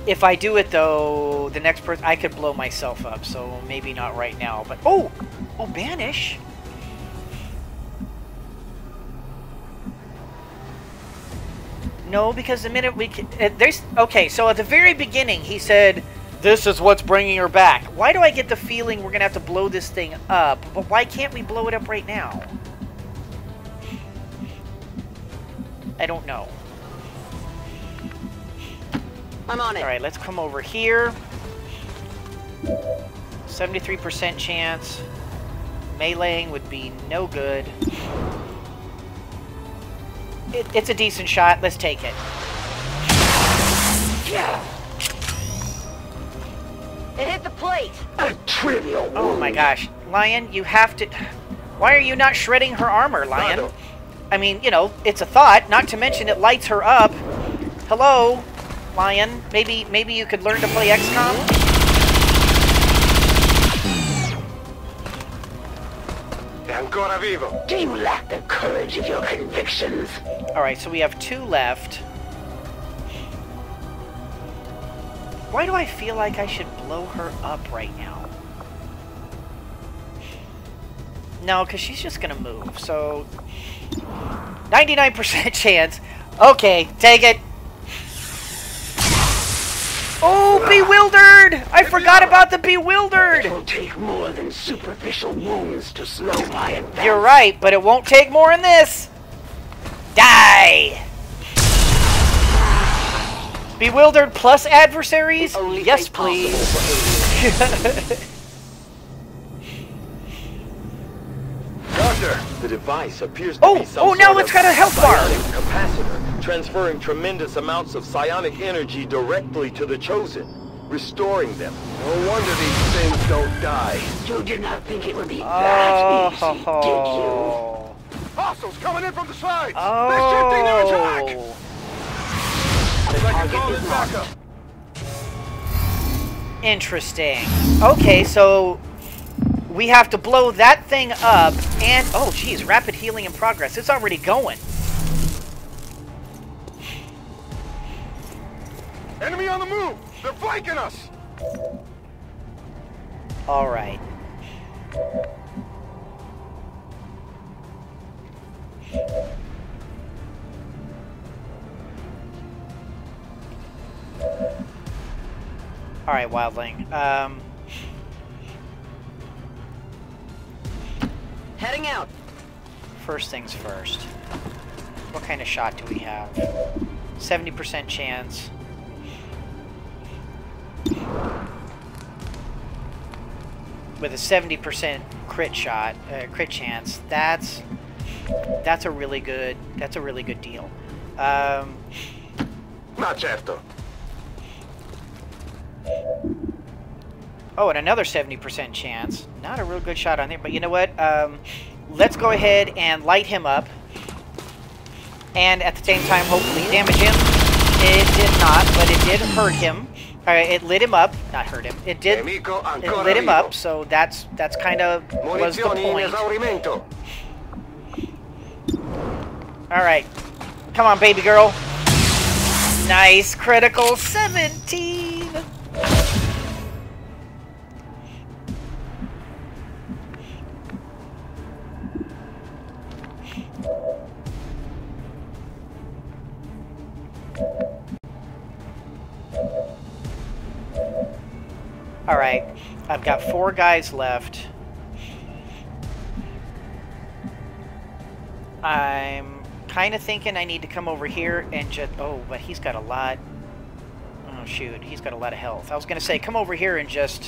If I do it, though, the next person... I could blow myself up, so maybe not right now, but... Oh! Oh, Banish! No, because the minute we can... there's... Okay, so at the very beginning, he said, this is what's bringing her back. Why do I get the feeling we're going to have to blow this thing up? But why can't we blow it up right now? I don't know. I'm on it. Alright, let's come over here. 73% chance. Meleeing would be no good. It's a decent shot. Let's take it. Yeah. It hit the plate. A trivial wound. Oh my gosh. Lion, you have to... Why are you not shredding her armor, Lion? I mean, you know, it's a thought. Not to mention it lights her up. Hello? Lion, maybe you could learn to play XCOM? Ancora vivo. Do you lack the courage of your convictions? Alright, so we have two left. Why do I feel like I should blow her up right now? No, because she's just going to move, so... 99% chance. Okay, take it. Oh, Bewildered! I forgot about the Bewildered! It will take more than superficial wounds to slow my advance. You're right, but it won't take more than this! Die! Bewildered plus adversaries? Yes, please. Doctor, the device appears to be some sort of psionic capacitor, transferring tremendous amounts of psionic energy directly to the Chosen, restoring them. No wonder these things don't die. You did not think it would be that easy, did you? Hostiles coming in from the side! They're shifting their attack! The target is locked. Interesting. Okay, so... we have to blow that thing up, and... Oh, geez, rapid healing in progress. It's already going. Enemy on the move! They're flanking us! All right. All right, Wildling. Heading out. First things first. What kind of shot do we have? 70% chance. With a 70% crit shot, crit chance. That's a really good. That's a really good deal. Not certo. Oh, and another 70% chance. Not a real good shot on there, but you know what? Let's go ahead and light him up. And at the same time, hopefully damage him. It did not, but it did hurt him. Alright, it lit him up. Not hurt him. It lit him up, so that's kind of was the point. Alright. Come on, baby girl. Nice. Critical 17. Alright, I've got 4 guys left. I'm kind of thinking I need to come over here and just... Oh, but he's got a lot... Oh, shoot. He's got a lot of health. I was going to say, come over here and just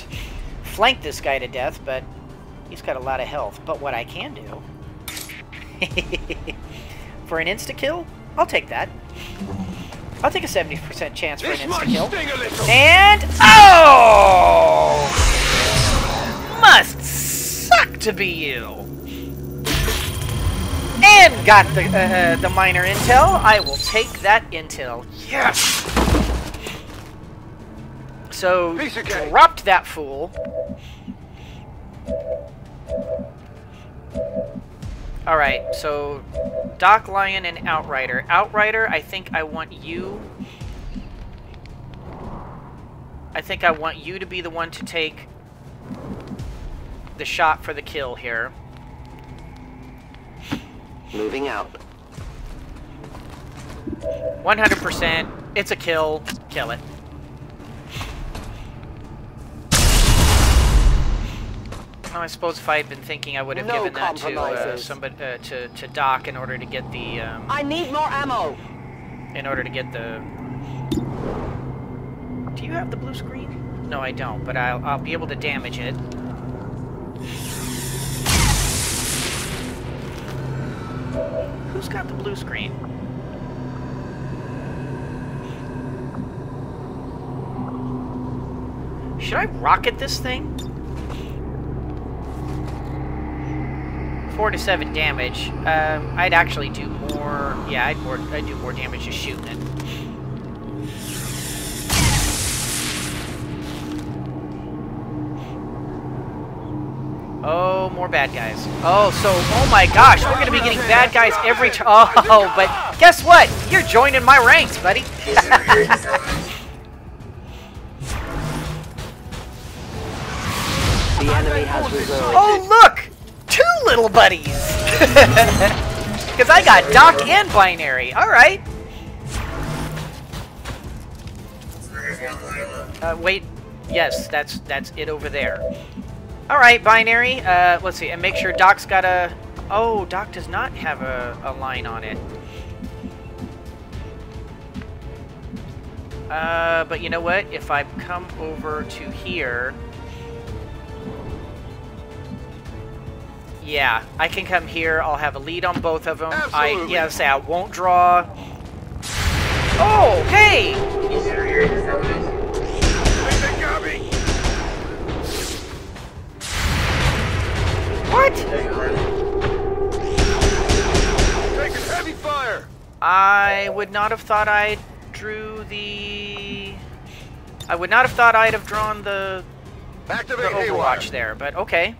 flank this guy to death, but he's got a lot of health. But what I can do... for an insta-kill, I'll take that. I'll take a 70% chance for an instant kill. And oh, must suck to be you. And got the minor intel. I will take that intel. Yes. So dropped that fool. All right, so. Doc Lion and Outrider. Outrider, I think I want you... I think I want you to be the one to take the shot for the kill here. Moving out. 100%. It's a kill. Kill it. Oh, I suppose if I had been thinking, I would have given that to somebody to Doc in order to get the. I need more ammo. In order to get the. Do you have the blue screen? No, I don't. But I'll be able to damage it. Who's got the blue screen? Should I rocket this thing? 4 to 7 damage. I'd actually do more. Yeah, I'd do more damage just shooting it. Oh, more bad guys. Oh, so oh my gosh, we're gonna be getting bad guys every time. Oh, but guess what? You're joining my ranks, buddy. The enemy has reserved. Oh look! 2 little buddies! Because I got Doc and Binary. Alright. Wait. Yes, that's it over there. Alright, Binary. Let's see. And make sure Doc's got a... Oh, Doc does not have a line on it. But you know what? If I come over to here... Yeah, I can come here. I'll have a lead on both of them. Absolutely. I won't draw. Oh, hey! What? Take a heavy fire. I would not have thought I drew the. I would not have thought I'd have drawn the. Activate the Overwatch there, but okay.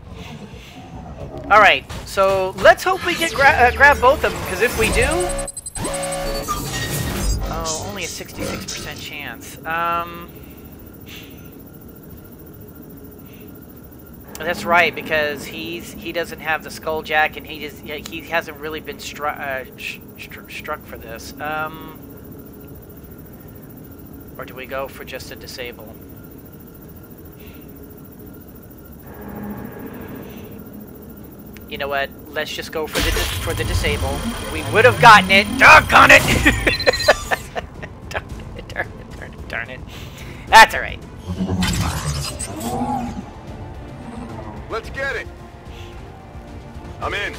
All right, so let's hope we get grab both of them, because if we do, oh, only a 66% chance. That's right, because he doesn't have the skulljack, and he hasn't really been struck for this. Or do we go for just a disable? You know what? Let's just go for the disable. We would have gotten it. Doggone it! Darn it. That's all right. Let's get it. I'm in.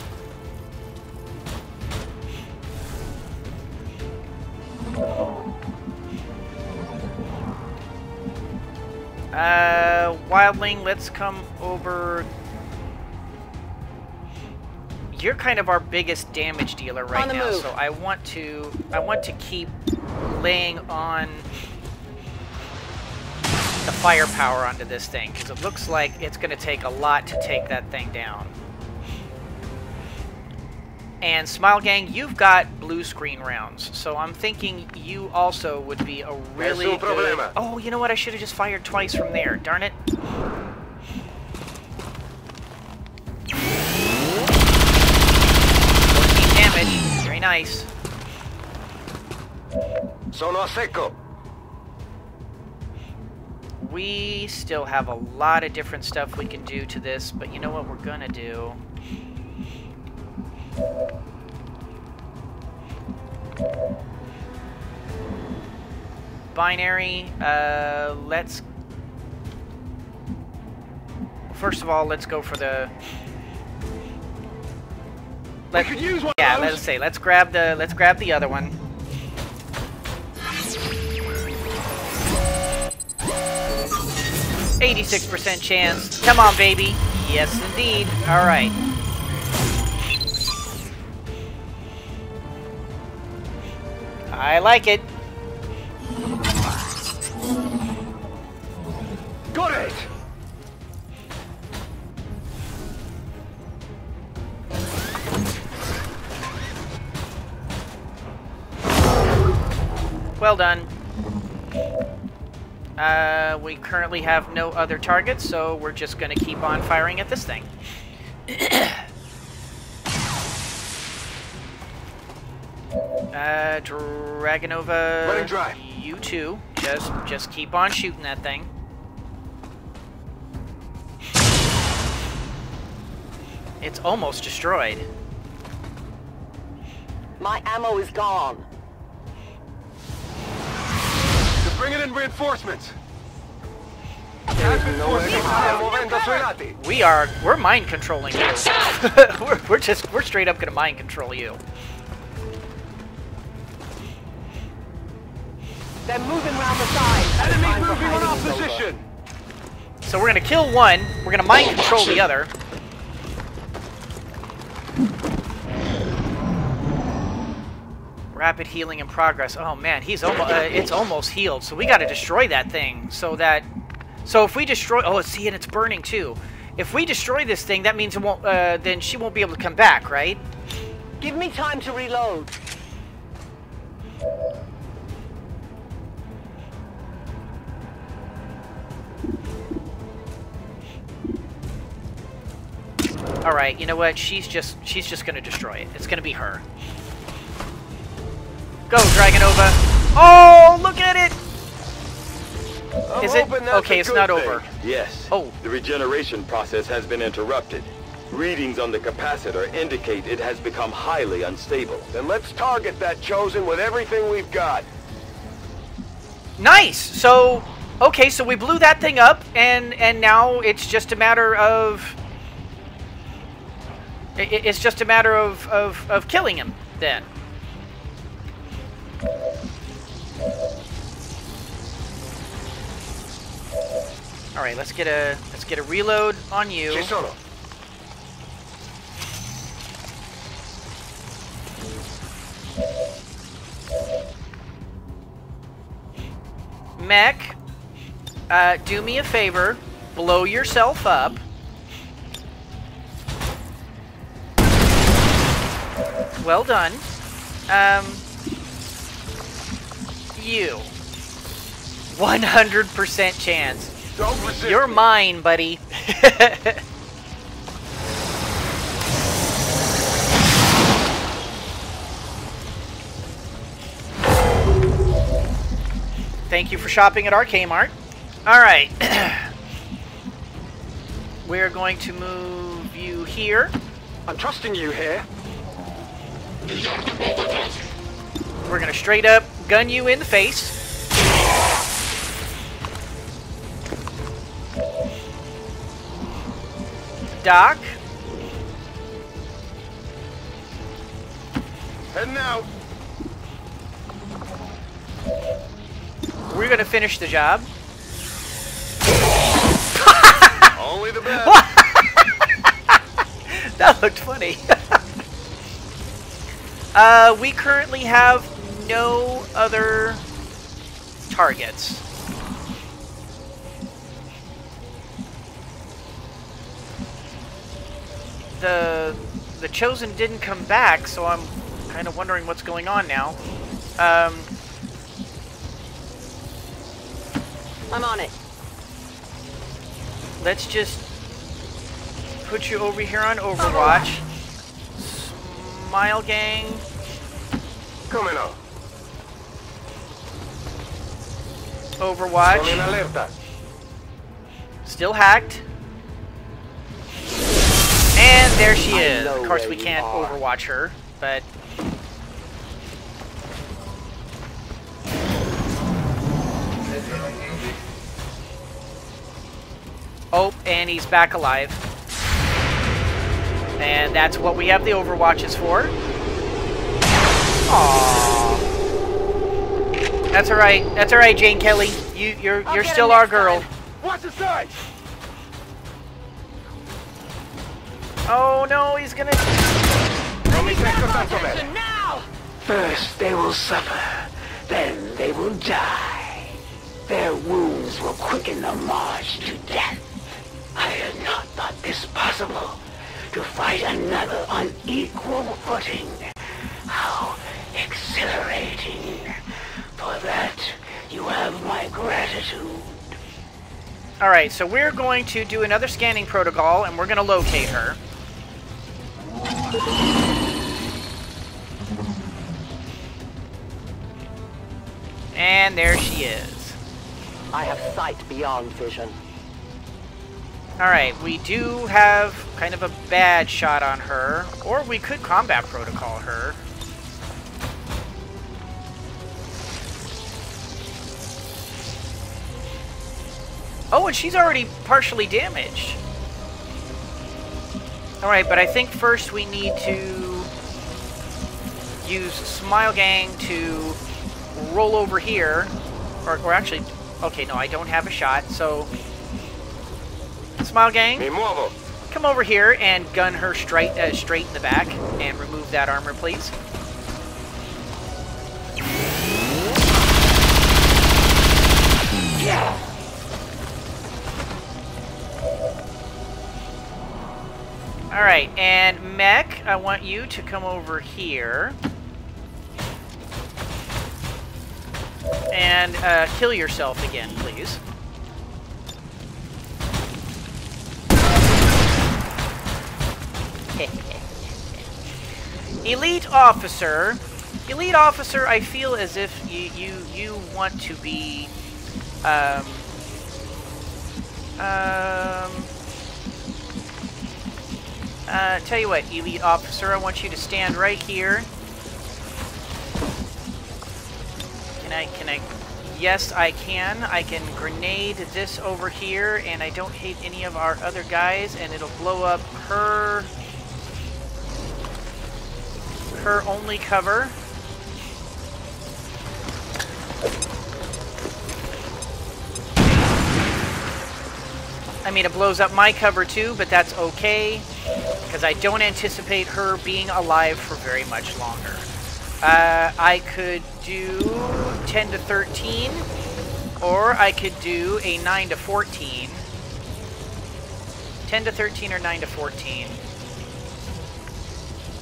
Wildling, let's come over. You're kind of our biggest damage dealer right now, so I want to keep laying on the firepower onto this thing, because it looks like it's going to take a lot to take that thing down. And Smile Gang, you've got blue screen rounds, so I'm thinking you also would be a really good... Oh, you know what? I should have just fired twice from there. Darn it. nice. Sono a secco. We still have a lot of different stuff we can do to this, but you know what we're gonna do? Binary, let's... First of all, let's go for the... Let's, we could use one yeah, of those. Let's say, let's grab the other one. %, chance. Come on, baby. Yes, indeed. All right. I like it. Got it. Well done. We currently have no other targets, so we're just going to keep on firing at this thing. Dragonova, let it dry. You too. Just keep on shooting that thing. It's almost destroyed. My ammo is gone. Bring in reinforcements. We're mind controlling you. we're straight up gonna mind control you. They're moving round the side. Enemy moving on our position. So we're gonna kill one. We're gonna mind control the other. Rapid healing in progress. Oh man, he's it's almost healed. So we got to destroy that thing. So if we destroy, oh, see, and it's burning too. If we destroy this thing, that means it won't. Then she won't be able to come back, right? Give me time to reload. All right. You know what? She's just gonna destroy it. It's gonna be her. Go, Dragonova. Oh, look at it! Is it? Okay, it's not over. Yes. Oh. The regeneration process has been interrupted. Readings on the capacitor indicate it has become highly unstable. Then let's target that Chosen with everything we've got. Nice! So, okay, so we blew that thing up, and now it's just a matter of... It's just a matter of killing him, then. All right, let's get a reload on you. Mech, do me a favor, blow yourself up. Well done. You. 100% chance. You're mine, buddy. Thank you for shopping at our Kmart. All right. We're going to move you here. I'm trusting you here. We're going to straight up gun you in the face. Doc. And now we're gonna finish the job. Only the best. That looked funny. We currently have no other targets. The Chosen didn't come back, so I'm kind of wondering what's going on now. I'm on it. Let's just put you over here on Overwatch. Smile Gang, Coming up. Overwatch. Still hacked. And there she is. Of course we can't overwatch her, but... Oh, and he's back alive. And that's what we have the overwatches for. Aww. That's alright. That's alright, Jane Kelly. You're still our girl. Watch the side! Oh no, he's gonna... First they will suffer, then they will die. Their wounds will quicken the march to death. I had not thought this possible, to fight another on equal footing. How exhilarating. For that, you have my gratitude. Alright, so we're going to do another scanning protocol, and we're going to locate her. And there she is. I have sight beyond vision. Alright, we do have kind of a bad shot on her, or we could combat protocol her. Oh, and she's already partially damaged. Alright, but I think first we need to use Smile Gang to roll over here. Or actually, okay, no, I don't have a shot, so... Smile Gang, come over here and gun her straight in the back. And remove that armor, please. Yeah! Alright, and Mech, I want you to come over here. And kill yourself again, please. Elite Officer. Elite Officer, I feel as if you want to be... tell you what, Elite Officer, I want you to stand right here. Can I? Yes, I can. I can grenade this over here, and I don't hate any of our other guys, and it'll blow up her only cover. I mean, it blows up my cover too, but that's okay, because I don't anticipate her being alive for very much longer. I could do 10 to 13, or I could do a 9 to 14. 10 to 13 or 9 to 14.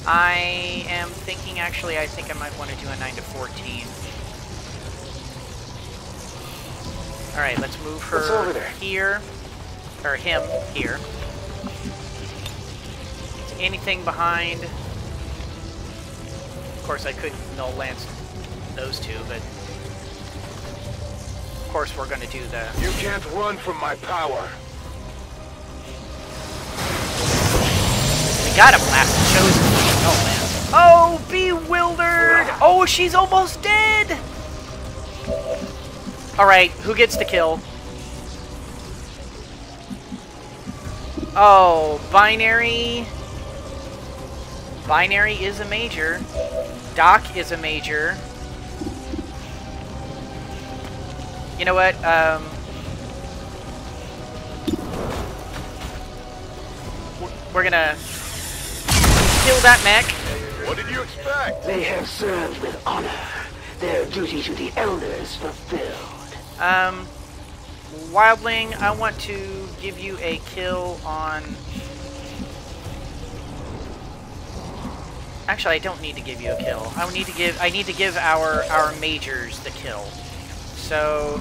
I am thinking, actually, I think I might want to do a 9 to 14. Alright, let's move her here. Or him here. Is anything behind? Of course, I could null lance those two, but of course we're going to do the... You can't run from my power. We gotta blast the Chosen. Oh man! Oh, bewildered! Oh, she's almost dead. All right, who gets the kill? Oh, Binary. Binary is a major. Doc is a major. You know what? We're gonna kill that mech. What did you expect? They have served with honor. Their duty to the Elders fulfilled. Wildling, I want to give you a kill on... Actually, I don't need to give you a kill. I need to give our majors the kill. So...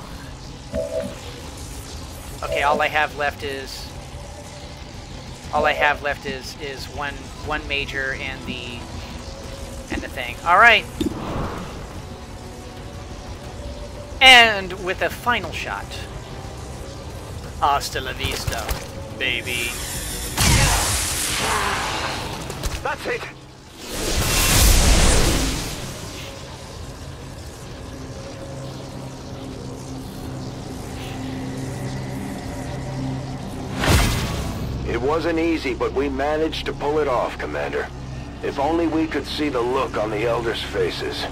Okay, all I have left is one major and the thing. All right. And with a final shot. Hasta la vista, baby. That's it. It wasn't easy, but we managed to pull it off, Commander. If only we could see the look on the Elders' faces.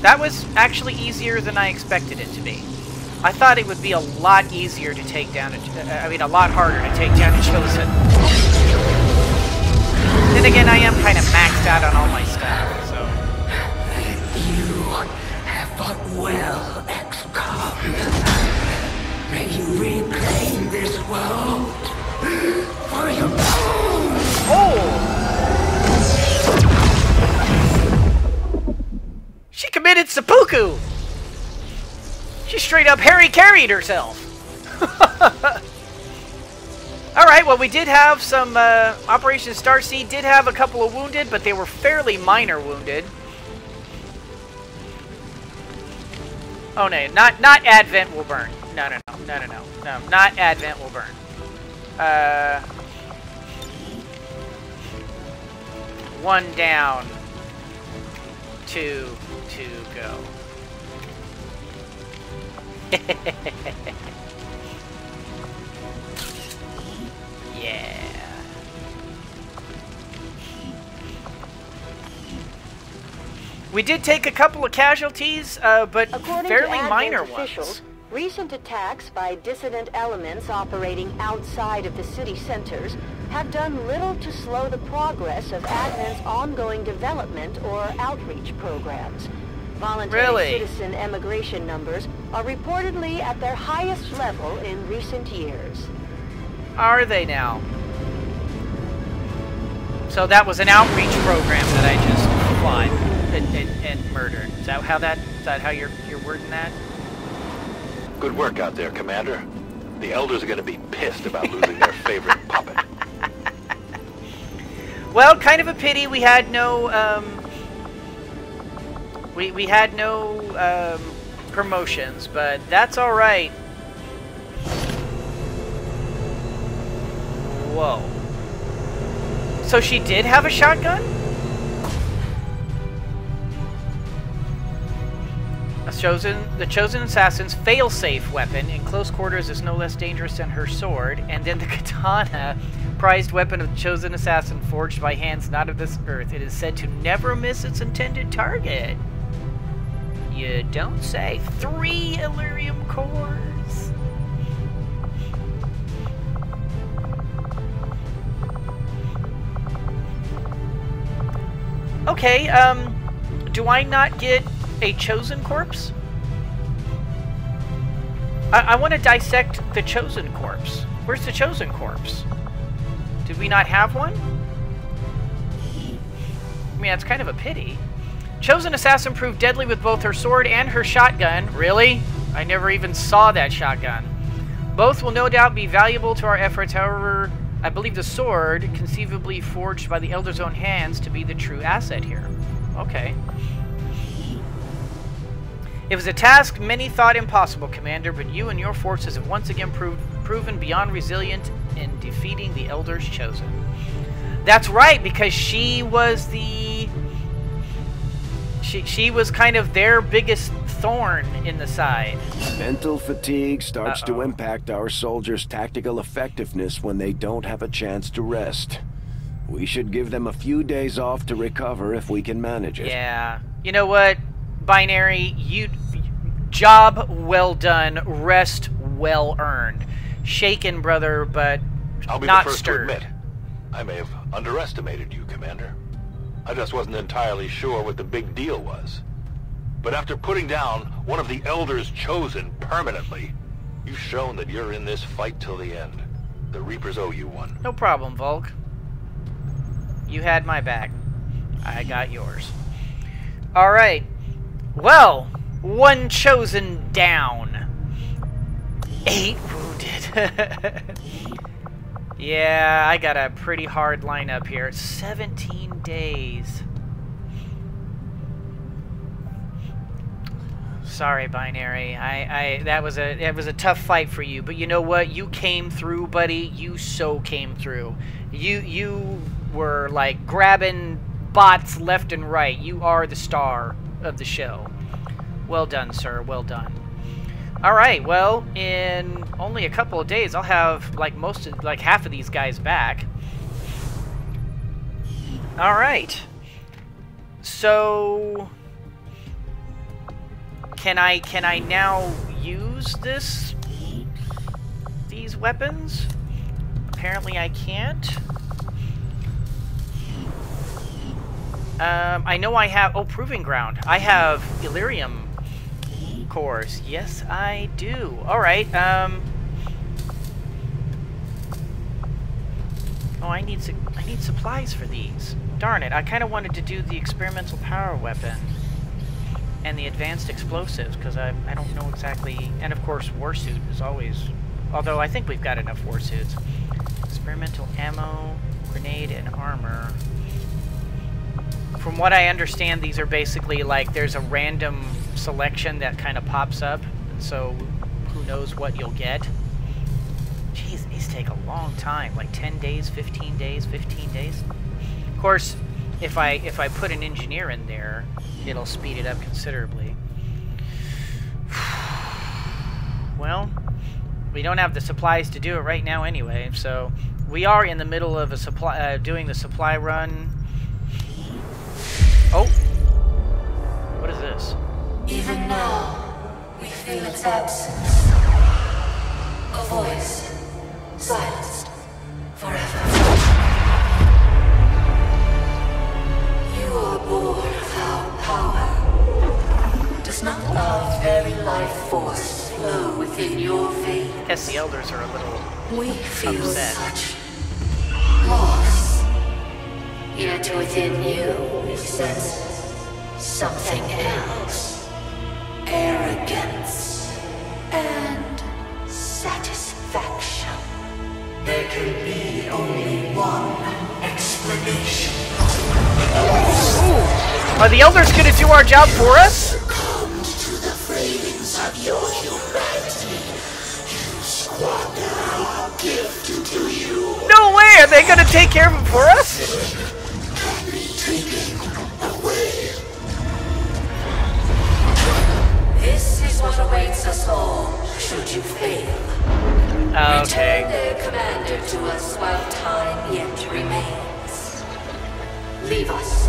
That was actually easier than I expected it to be. I thought it would be a lot easier to take down, a lot harder to take down a Chosen. Then again, I am kind of maxed out on all my stuff, so... You have fought well, XCOM. May you reclaim this world for your own! Oh! She committed seppuku! She straight up Harry carried herself! Alright, well we did have some, Operation Starseed did have a couple of wounded, but they were fairly minor wounded. Oh no, not Advent will burn. No, not Advent will burn. One down. Two... to go. Yeah. We did take a couple of casualties, but fairly minor ones. Recent attacks by dissident elements operating outside of the city centers have done little to slow the progress of Advent's ongoing development or outreach programs. Voluntary citizen emigration numbers are reportedly at their highest level in recent years. Are they now? So that was an outreach program that I just applied and murdered. Is that how you're wording that? Good work out there, Commander. The Elders are going to be pissed about losing their favorite puppet. Well, kind of a pity we had no, we had no, promotions, but that's alright. Whoa. So she did have a shotgun? The chosen assassin's failsafe weapon in close quarters is no less dangerous than her sword, and then the katana, prized weapon of the chosen assassin forged by hands not of this earth. It is said to never miss its intended target. You don't say. 3 Illyrium cores. Okay, do I not get a chosen corpse? I want to dissect the chosen corpse. Where's the chosen corpse? Did we not have one? I mean, that's kind of a pity. Chosen assassin proved deadly with both her sword and her shotgun. Really? I never even saw that shotgun. Both will no doubt be valuable to our efforts. However, I believe the sword, conceivably forged by the Elder's own hands, to be the true asset here. Okay. It was a task many thought impossible, Commander, but you and your forces have once again proven beyond resilient in defeating the Elders' Chosen. That's right, because she was the... She was kind of their biggest thorn in the side. Mental fatigue starts to impact our soldiers' tactical effectiveness when they don't have a chance to rest. We should give them a few days off to recover if we can manage it. Yeah. You know what? Binary, job well done, rest well earned. Shaken, brother, but I'll be not the first stirred. To admit, I may have underestimated you, Commander. I just wasn't entirely sure what the big deal was. But after putting down one of the Elders' Chosen permanently, you've shown that you're in this fight till the end. The Reapers owe you one. No problem, Volk. You had my back. I got yours. All right. Well, one chosen down. 8 wounded. Yeah, I got a pretty hard lineup here. 17 days. sorry, Binary. That was a tough fight for you, but you know what? You came through, buddy. You so came through. You were like grabbing bots left and right. You are the star of the show. Well done, sir. Well done. All right. Well, in only a couple of days, I'll have like half of these guys back. All right. So can I now use these weapons? Apparently I can't. I know I have Proving Ground. I have Illyrium cores. Yes, I do. All right. Oh, I need supplies for these. Darn it, I kind of wanted to do the experimental power weapon and the advanced explosives, because I don't know exactly... And of course, warsuit is always... Although I think we've got enough warsuits. Experimental ammo, grenade, and armor. From what I understand, these are basically like there's a random selection that kind of pops up, and so who knows what you'll get. Jeez, these take a long time, like 10 days, 15 days, 15 days. Of course, if I put an engineer in there, it'll speed it up considerably. Well, we don't have the supplies to do it right now anyway, so we are in the middle of a supply doing the supply run. Oh, what is this? Even now, we feel its absence. A voice silenced forever. Does not our very life force flow within your veins? Yes, the Elders are a little we feel upset. Such loss. Yet within you we sense something else. Arrogance and satisfaction. There can be only one explanation. Oh. Are the Elders gonna do our job for us? Of your humanity, you squander our gift to you. No way! Are they gonna take care of it for us? Can be taken away. This is what awaits us all. Should you fail, okay. Return their commander to us while time yet remains. Leave us.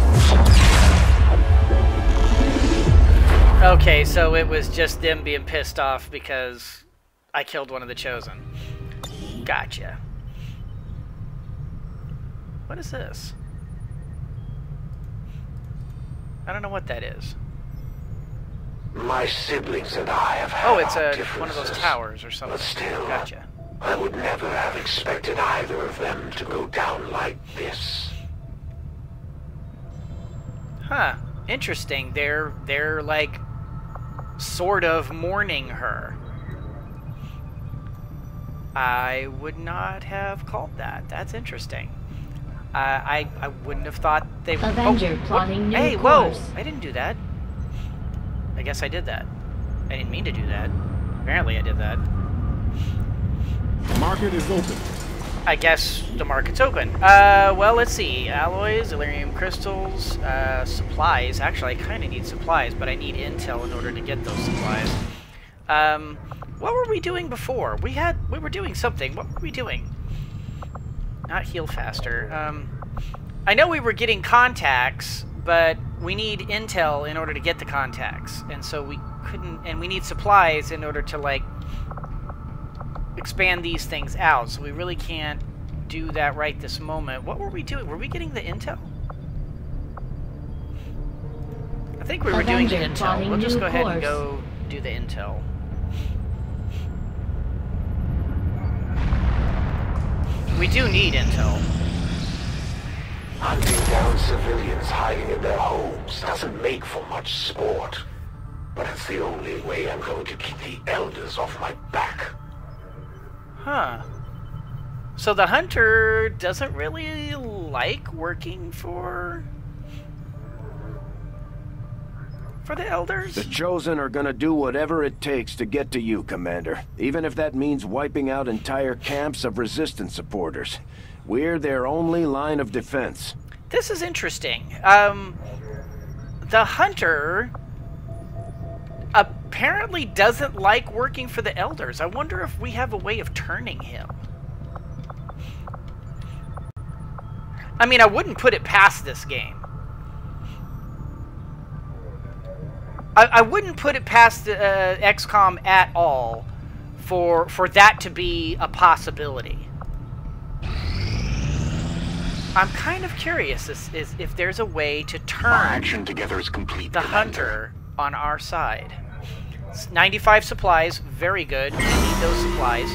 Okay, so it was just them being pissed off because I killed one of the Chosen. Gotcha. What is this? I don't know what that is. My siblings and I have had one of those towers or something. But still, gotcha. I would never have expected either of them to go down like this. Huh. Interesting. They're like... sort of mourning her. I would not have called that. That's interesting. I wouldn't have thought they would... Avenger plotting new course. Whoa! I didn't do that. I guess I did that. I didn't mean to do that. Apparently I did that. The market is open. I guess the market's open. Well, let's see. Alloys, Illyrium crystals, supplies. Actually, I kind of need supplies, but I need intel in order to get those supplies. What were we doing before? We were doing something. What were we doing? Not heal faster. I know we were getting contacts, but we need intel in order to get the contacts. And so we couldn't... And we need supplies in order to, like... expand these things out, so we really can't do that right this moment. What were we doing? Were we getting the intel? I think we were doing the intel. We'll just go ahead and go do the intel. We do need intel. Hunting down civilians hiding in their homes doesn't make for much sport, but it's the only way I'm going to keep the Elders off my back. Huh. So the hunter doesn't really like working for for the Elders? The Chosen are gonna do whatever it takes to get to you, Commander. Even if that means wiping out entire camps of Resistance supporters. We're their only line of defense. This is interesting. The Hunter apparently doesn't like working for the Elders. I wonder if we have a way of turning him. I mean, I wouldn't put it past this game. I wouldn't put it past XCOM at all for that to be a possibility. I'm kind of curious if there's a way to turn the Hunter on our side. It's 95 supplies, very good. We need those supplies.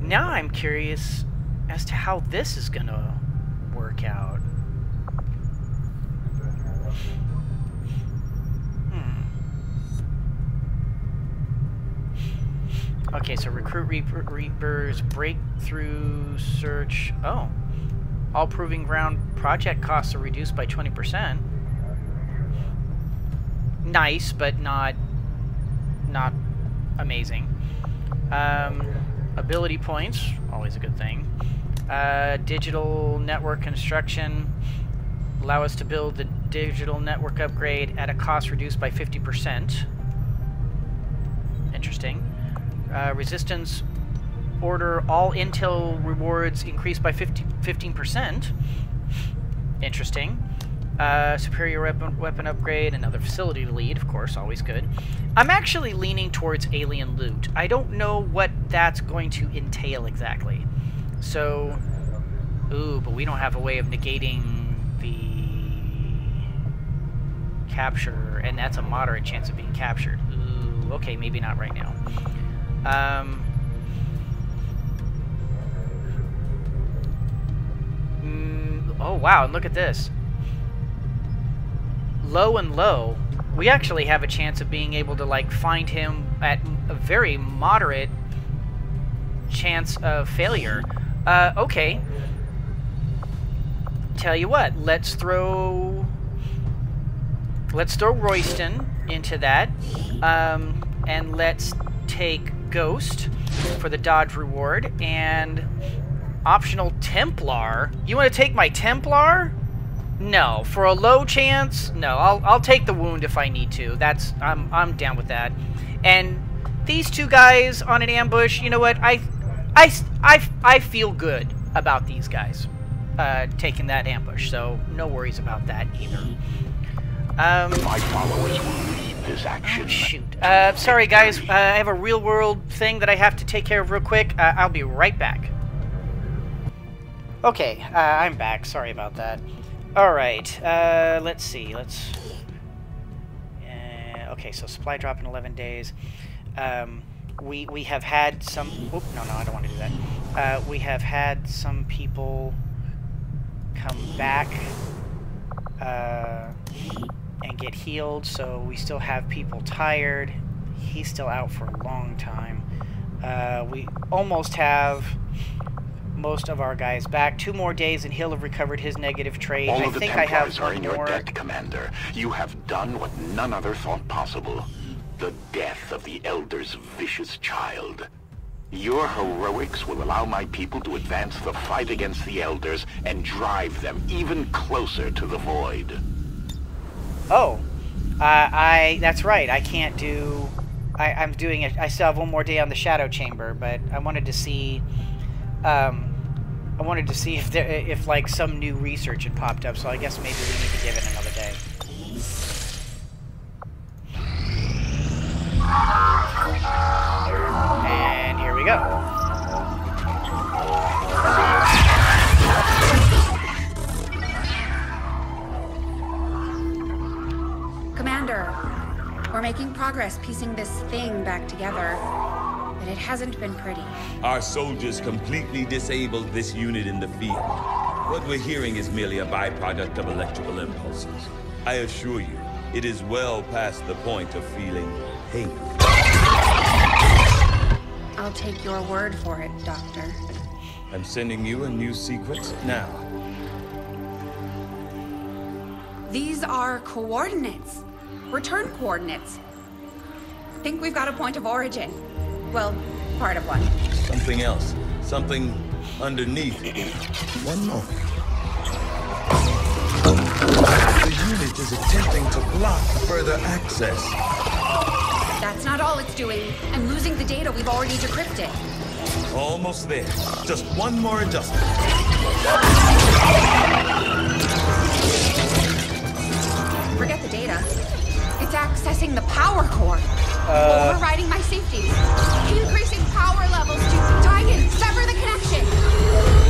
Now I'm curious as to how this is gonna work out. Okay, so recruit Reapers, breakthrough search. Oh, all Proving Ground project costs are reduced by 20%. Nice, but not amazing. Ability points, always a good thing. Digital network construction, allow us to build the digital network upgrade at a cost reduced by 50%. Interesting. Resistance order all intel rewards increased by 15%. Interesting. Superior weapon upgrade, another facility lead, of course, always good. I'm actually leaning towards alien loot. I don't know what that's going to entail exactly. So, ooh, but we don't have a way of negating the capture, and that's a moderate chance of being captured. Ooh, okay, maybe not right now. Oh wow, and look at this. Low and low. We actually have a chance of being able to like find him at a very moderate chance of failure. Okay. Tell you what, let's throw Royston into that. And let's take Ghost for the dodge reward and optional Templar. You want to take my Templar? No, for a low chance. No, I'll take the wound if I need to. That's I'm down with that. And these two guys on an ambush. You know what? I feel good about these guys taking that ambush. So no worries about that either. My followers will lead this action. Oh, shoot. Sorry guys, I have a real world thing that I have to take care of real quick. I'll be right back. Okay, I'm back. Sorry about that. Alright, let's see. Okay, so supply drop in 11 days. We have had some... Oop, no, I don't want to do that. We have had some people come back. And get healed, so we still have people tired. He's still out for a long time. We almost have most of our guys back. 2 more days and he'll have recovered his negative trait. All of the Templars are in your debt, Commander. You have done what none other thought possible. The death of the Elder's vicious child. Your heroics will allow my people to advance the fight against the Elders and drive them even closer to the void. Oh, that's right. I can't do... I'm doing it. I still have 1 more day on the Shadow Chamber, but I wanted to see... I wanted to see if there, like some new research had popped up. So I guess maybe we need to give it another day. And here we go. Commander, we're making progress piecing this thing back together, but it hasn't been pretty. Our soldiers completely disabled this unit in the field. What we're hearing is merely a byproduct of electrical impulses. I assure you, it is well past the point of feeling hate. I'll take your word for it, Doctor. I'm sending you a new sequence now. These are coordinates. Return coordinates. I think we've got a point of origin. Well, part of one. Something else. Something underneath. One moment. The unit is attempting to block further access. That's not all it's doing. I'm losing the data we've already decrypted. Almost there. Just one more adjustment. Forget the data. It's accessing the power core. Overriding my safeties. Increasing power levels to Dragon. Sever the connection.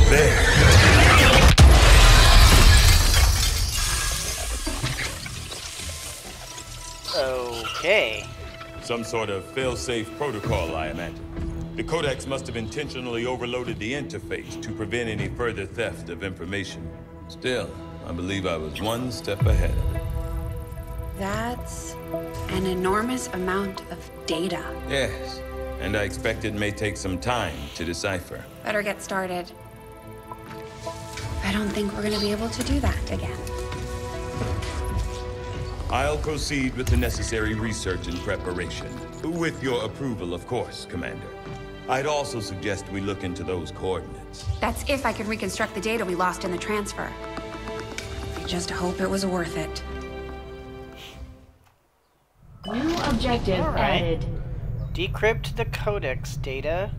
There. Okay. Some sort of fail-safe protocol, I imagine. The Codex must have intentionally overloaded the interface to prevent any further theft of information. Still, I believe I was one step ahead of it. That's an enormous amount of data. Yes, and I expect it may take some time to decipher. Better get started. I don't think we're going to be able to do that again. I'll proceed with the necessary research and preparation. With your approval, of course, Commander. I'd also suggest we look into those coordinates. That's if I can reconstruct the data we lost in the transfer. I just hope it was worth it. New objective added. Decrypt the Codex data.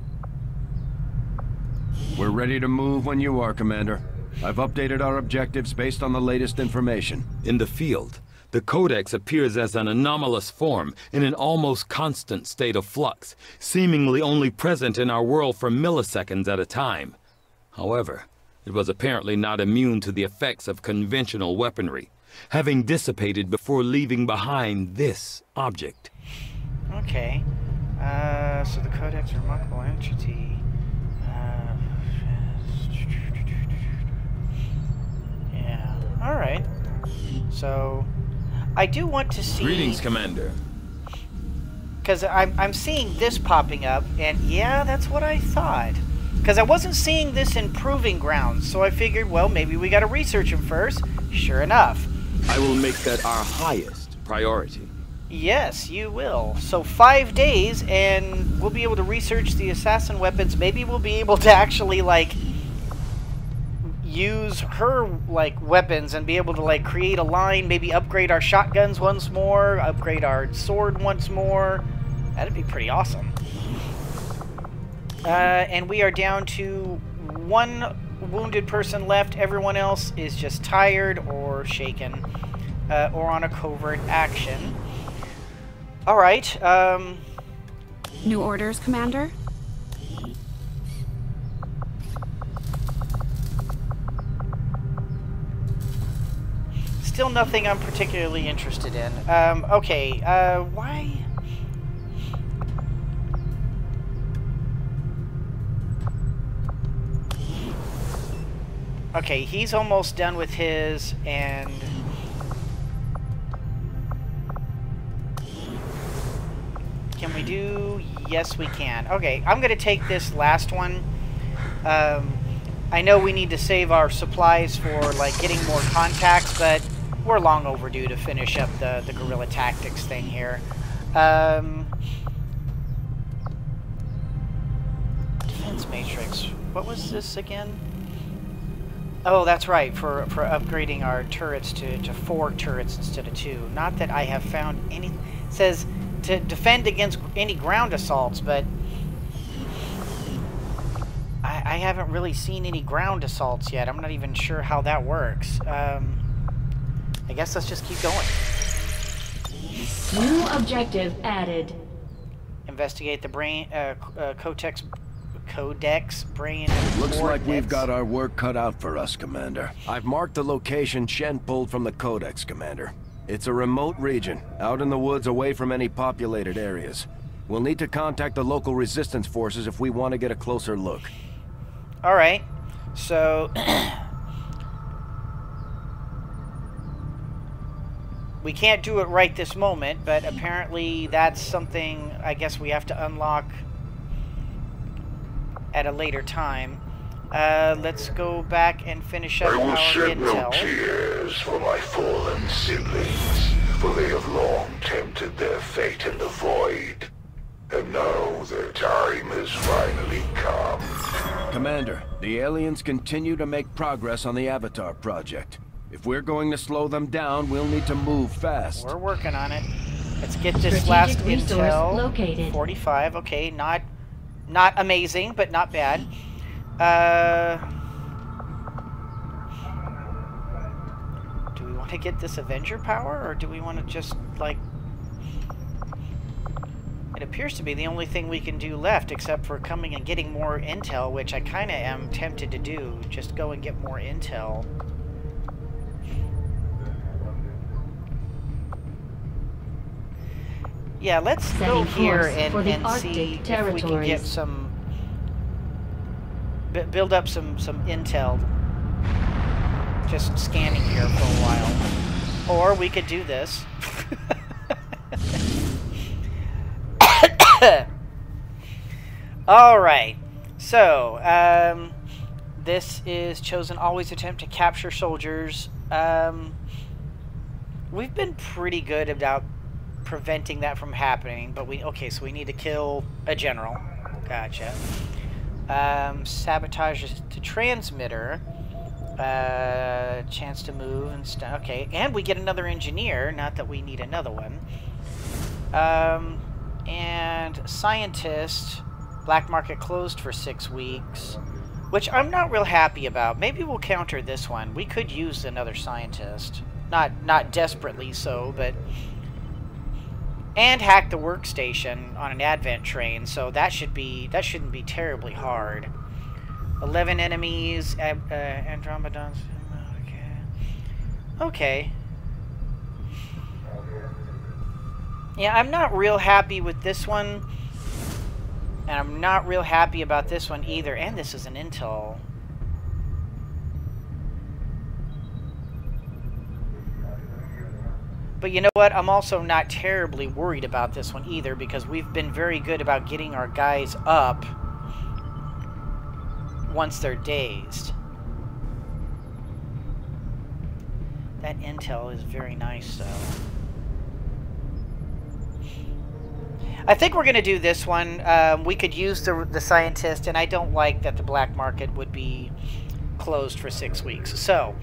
We're ready to move when you are, Commander. I've updated our objectives based on the latest information. In the field, the Codex appears as an anomalous form in an almost constant state of flux, seemingly only present in our world for milliseconds at a time. However, it was apparently not immune to the effects of conventional weaponry, having dissipated before leaving behind this object. Okay. So the Codex, remarkable entity. Yeah. Alright. So I do want to see... Greetings, Commander. Because I'm seeing this popping up, and yeah, that's what I thought. Because I wasn't seeing this in Proving Ground, so I figured, well, maybe we gotta research him first. Sure enough. I will make that our highest priority. Yes, you will. So 5 days, and we'll be able to research the assassin weapons. Maybe we'll be able to actually, like... use her, like, weapons and be able to, like, create a line, maybe upgrade our shotguns once more, upgrade our sword once more. That'd be pretty awesome. And we are down to one wounded person left. Everyone else is just tired or shaken or on a covert action. All right. New orders, Commander? Still nothing I'm particularly interested in. Okay, why? Okay, he's almost done with his, and... Can we do... Yes, we can. Okay, I'm going to take this last one. I know we need to save our supplies for, like, getting more contacts, but... we're long overdue to finish up the guerrilla tactics thing here. Defense matrix. What was this again? Oh, that's right, for upgrading our turrets to 4 turrets instead of 2. Not that I have found any... It says to defend against any ground assaults, but... I haven't really seen any ground assaults yet. I'm not even sure how that works. I guess let's just keep going. New objective added. Investigate the brain, Codex brain. Looks like we've got our work cut out for us, Commander. I've marked the location Shen pulled from the Codex, Commander. It's a remote region, out in the woods away from any populated areas. We'll need to contact the local resistance forces if we want to get a closer look. All right. So... we can't do it right this moment, but apparently that's something I guess we have to unlock at a later time. Let's go back and finish up our intel. tears for my fallen siblings, for they have long tempted their fate in the void. And now their time has finally come. Commander, the aliens continue to make progress on the Avatar project. If we're going to slow them down, we'll need to move fast. We're working on it. Let's get this last intel. Located. 45, okay, not amazing, but not bad. Do we want to get this Avenger power, or do we want to just, like... It appears to be the only thing we can do left, except for coming and getting more intel, which I kind of am tempted to do. Just go and get more intel. Yeah, let's go here and see if we can get some... build up some intel. Just scanning here for a while. Or we could do this. Alright. So, this is Chosen always attempt to capture soldiers. We've been pretty good about preventing that from happening, but okay, so we need to kill a general. Gotcha. Sabotage the transmitter. Chance to move and stuff. Okay, and we get another engineer. Not that we need another one. And scientist. Black market closed for 6 weeks, which I'm not real happy about. Maybe we'll counter this one. We could use another scientist. Not desperately so, but. And hack the workstation on an Advent train, so that shouldn't be terribly hard. 11 enemies, Andromedons. Okay. Yeah, I'm not real happy with this one, and I'm not real happy about this one either. And this is an intel. But you know what? I'm also not terribly worried about this one either, because we've been very good about getting our guys up once they're dazed. That intel is very nice, though. I think we're going to do this one. We could use the scientist, and I don't like that the black market would be closed for 6 weeks. So,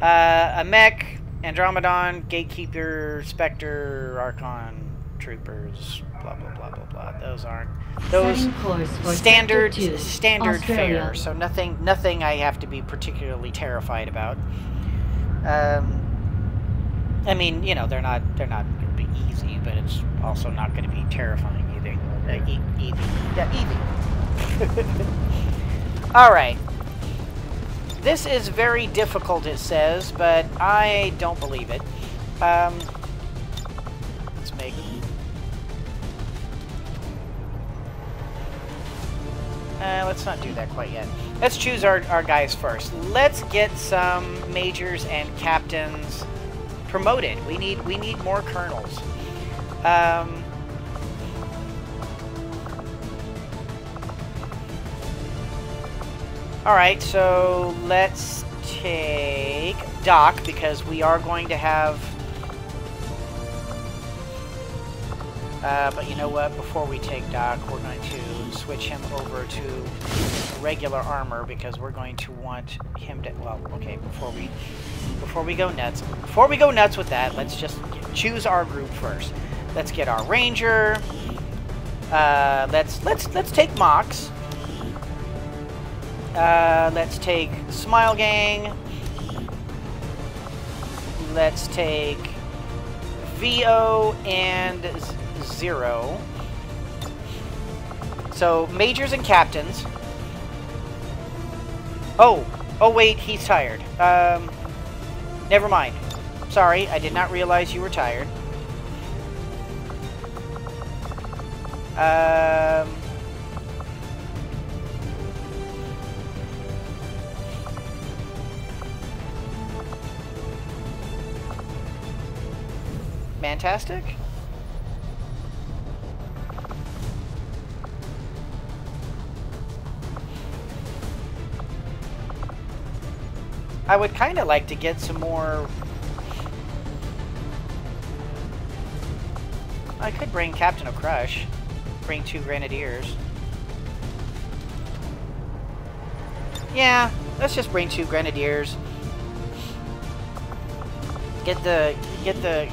a mech... Andromedon, Gatekeeper, Spectre, Archon, Troopers, blah, blah, blah, blah, blah. Those aren't... Those standard fare, so nothing I have to be particularly terrified about. I mean, you know, they're not going to be easy, but it's also not going to be terrifying either. Easy. All right. This is very difficult, it says, but I don't believe it. Let's make... let's not do that quite yet. Let's choose our guys first. Let's get some majors and captains promoted. We need more colonels. Alright, so let's take Doc, because we are going to have... but you know what? Before we take Doc, we're going to switch him over to regular armor, because we're going to want him to... Well, okay, before we go nuts with that, let's just choose our group first. Let's get our Ranger. Let's take Mox. Let's take Smile Gang. Let's take VO and Zero. So, majors and captains. Oh wait, he's tired. Never mind. Sorry, I did not realize you were tired. Fantastic. I would kind of like to get some more... I could bring Captain O'Crush. Bring 2 Grenadiers. Yeah, let's just bring 2 Grenadiers. Get the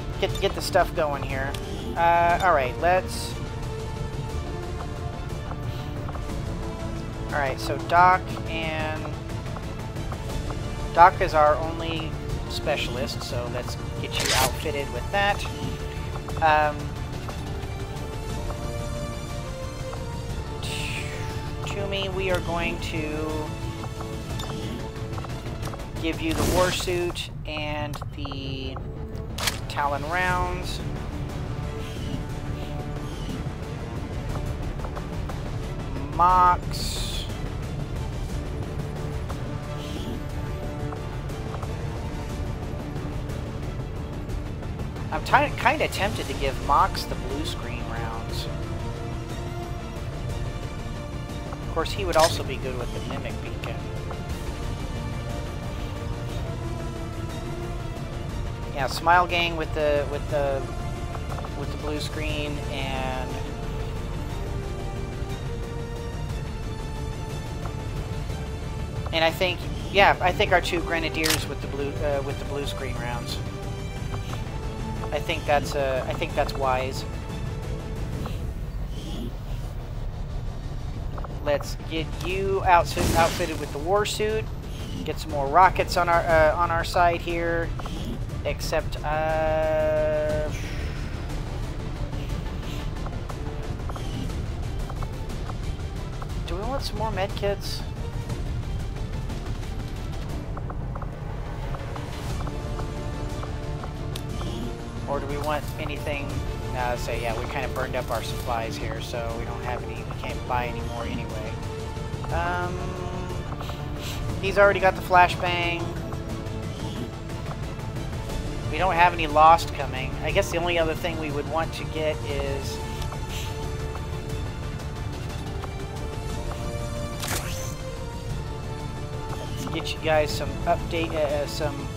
stuff going here. All right, let's. All right, so Doc is our only specialist, so let's get you outfitted with that. Toomey, we are going to give you the warsuit and the Talon rounds. Mox. I'm kind of tempted to give Mox the blue screen rounds. Of course, he would also be good with the Mimic Beacon. Yeah, Smile Gang with the blue screen, and I think, yeah, I think our 2 Grenadiers with the blue screen rounds. I think that's wise. Let's get you outfitted with the warsuit. Get some more rockets on our side here. Except, do we want some more medkits? Or do we want anything? So yeah, we kind of burned up our supplies here, so we don't have any, we can't buy any more anyway. He's already got the flashbang. We don't have any lost coming. I guess the only other thing we would want to get is... Let's get you guys some update, some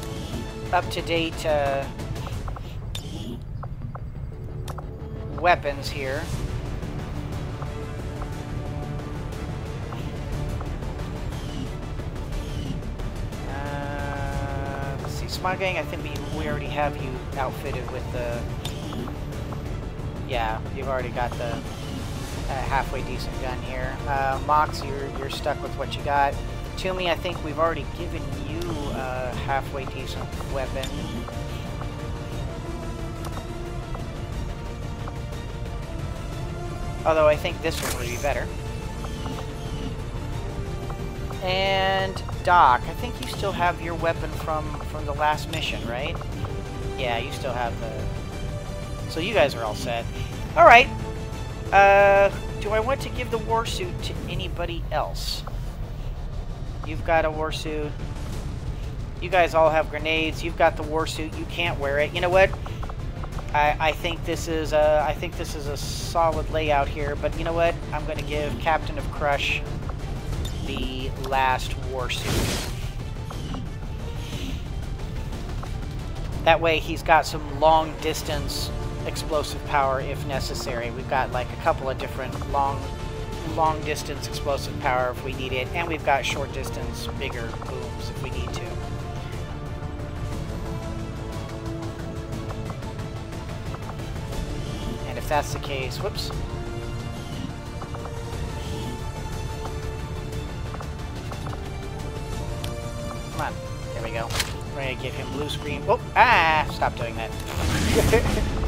up-to-date weapons here. Let's see, Smile Gang, I think we already have you outfitted with the... Yeah, you've already got the halfway decent gun here. Mox, you're stuck with what you got. Toomey, I think we've already given you a halfway decent weapon. Although I think this one would be better. And Doc, I think you still have your weapon from the last mission, right? Yeah, you still have the... So you guys are all set. Alright. Do I want to give the warsuit to anybody else? You've got a warsuit. You guys all have grenades. You've got the warsuit. You can't wear it. You know what? I think this is a... I think this is a solid layout here. But you know what? I'm going to give Captain of Crush the last warsuit. That way he's got some long distance explosive power if necessary. We've got like a couple of different long distance explosive power if we need it, and we've got short distance bigger booms if we need to. And if that's the case, whoops. Come on, there we go. We're gonna give him blue screen. Oh, ah! Stop doing that.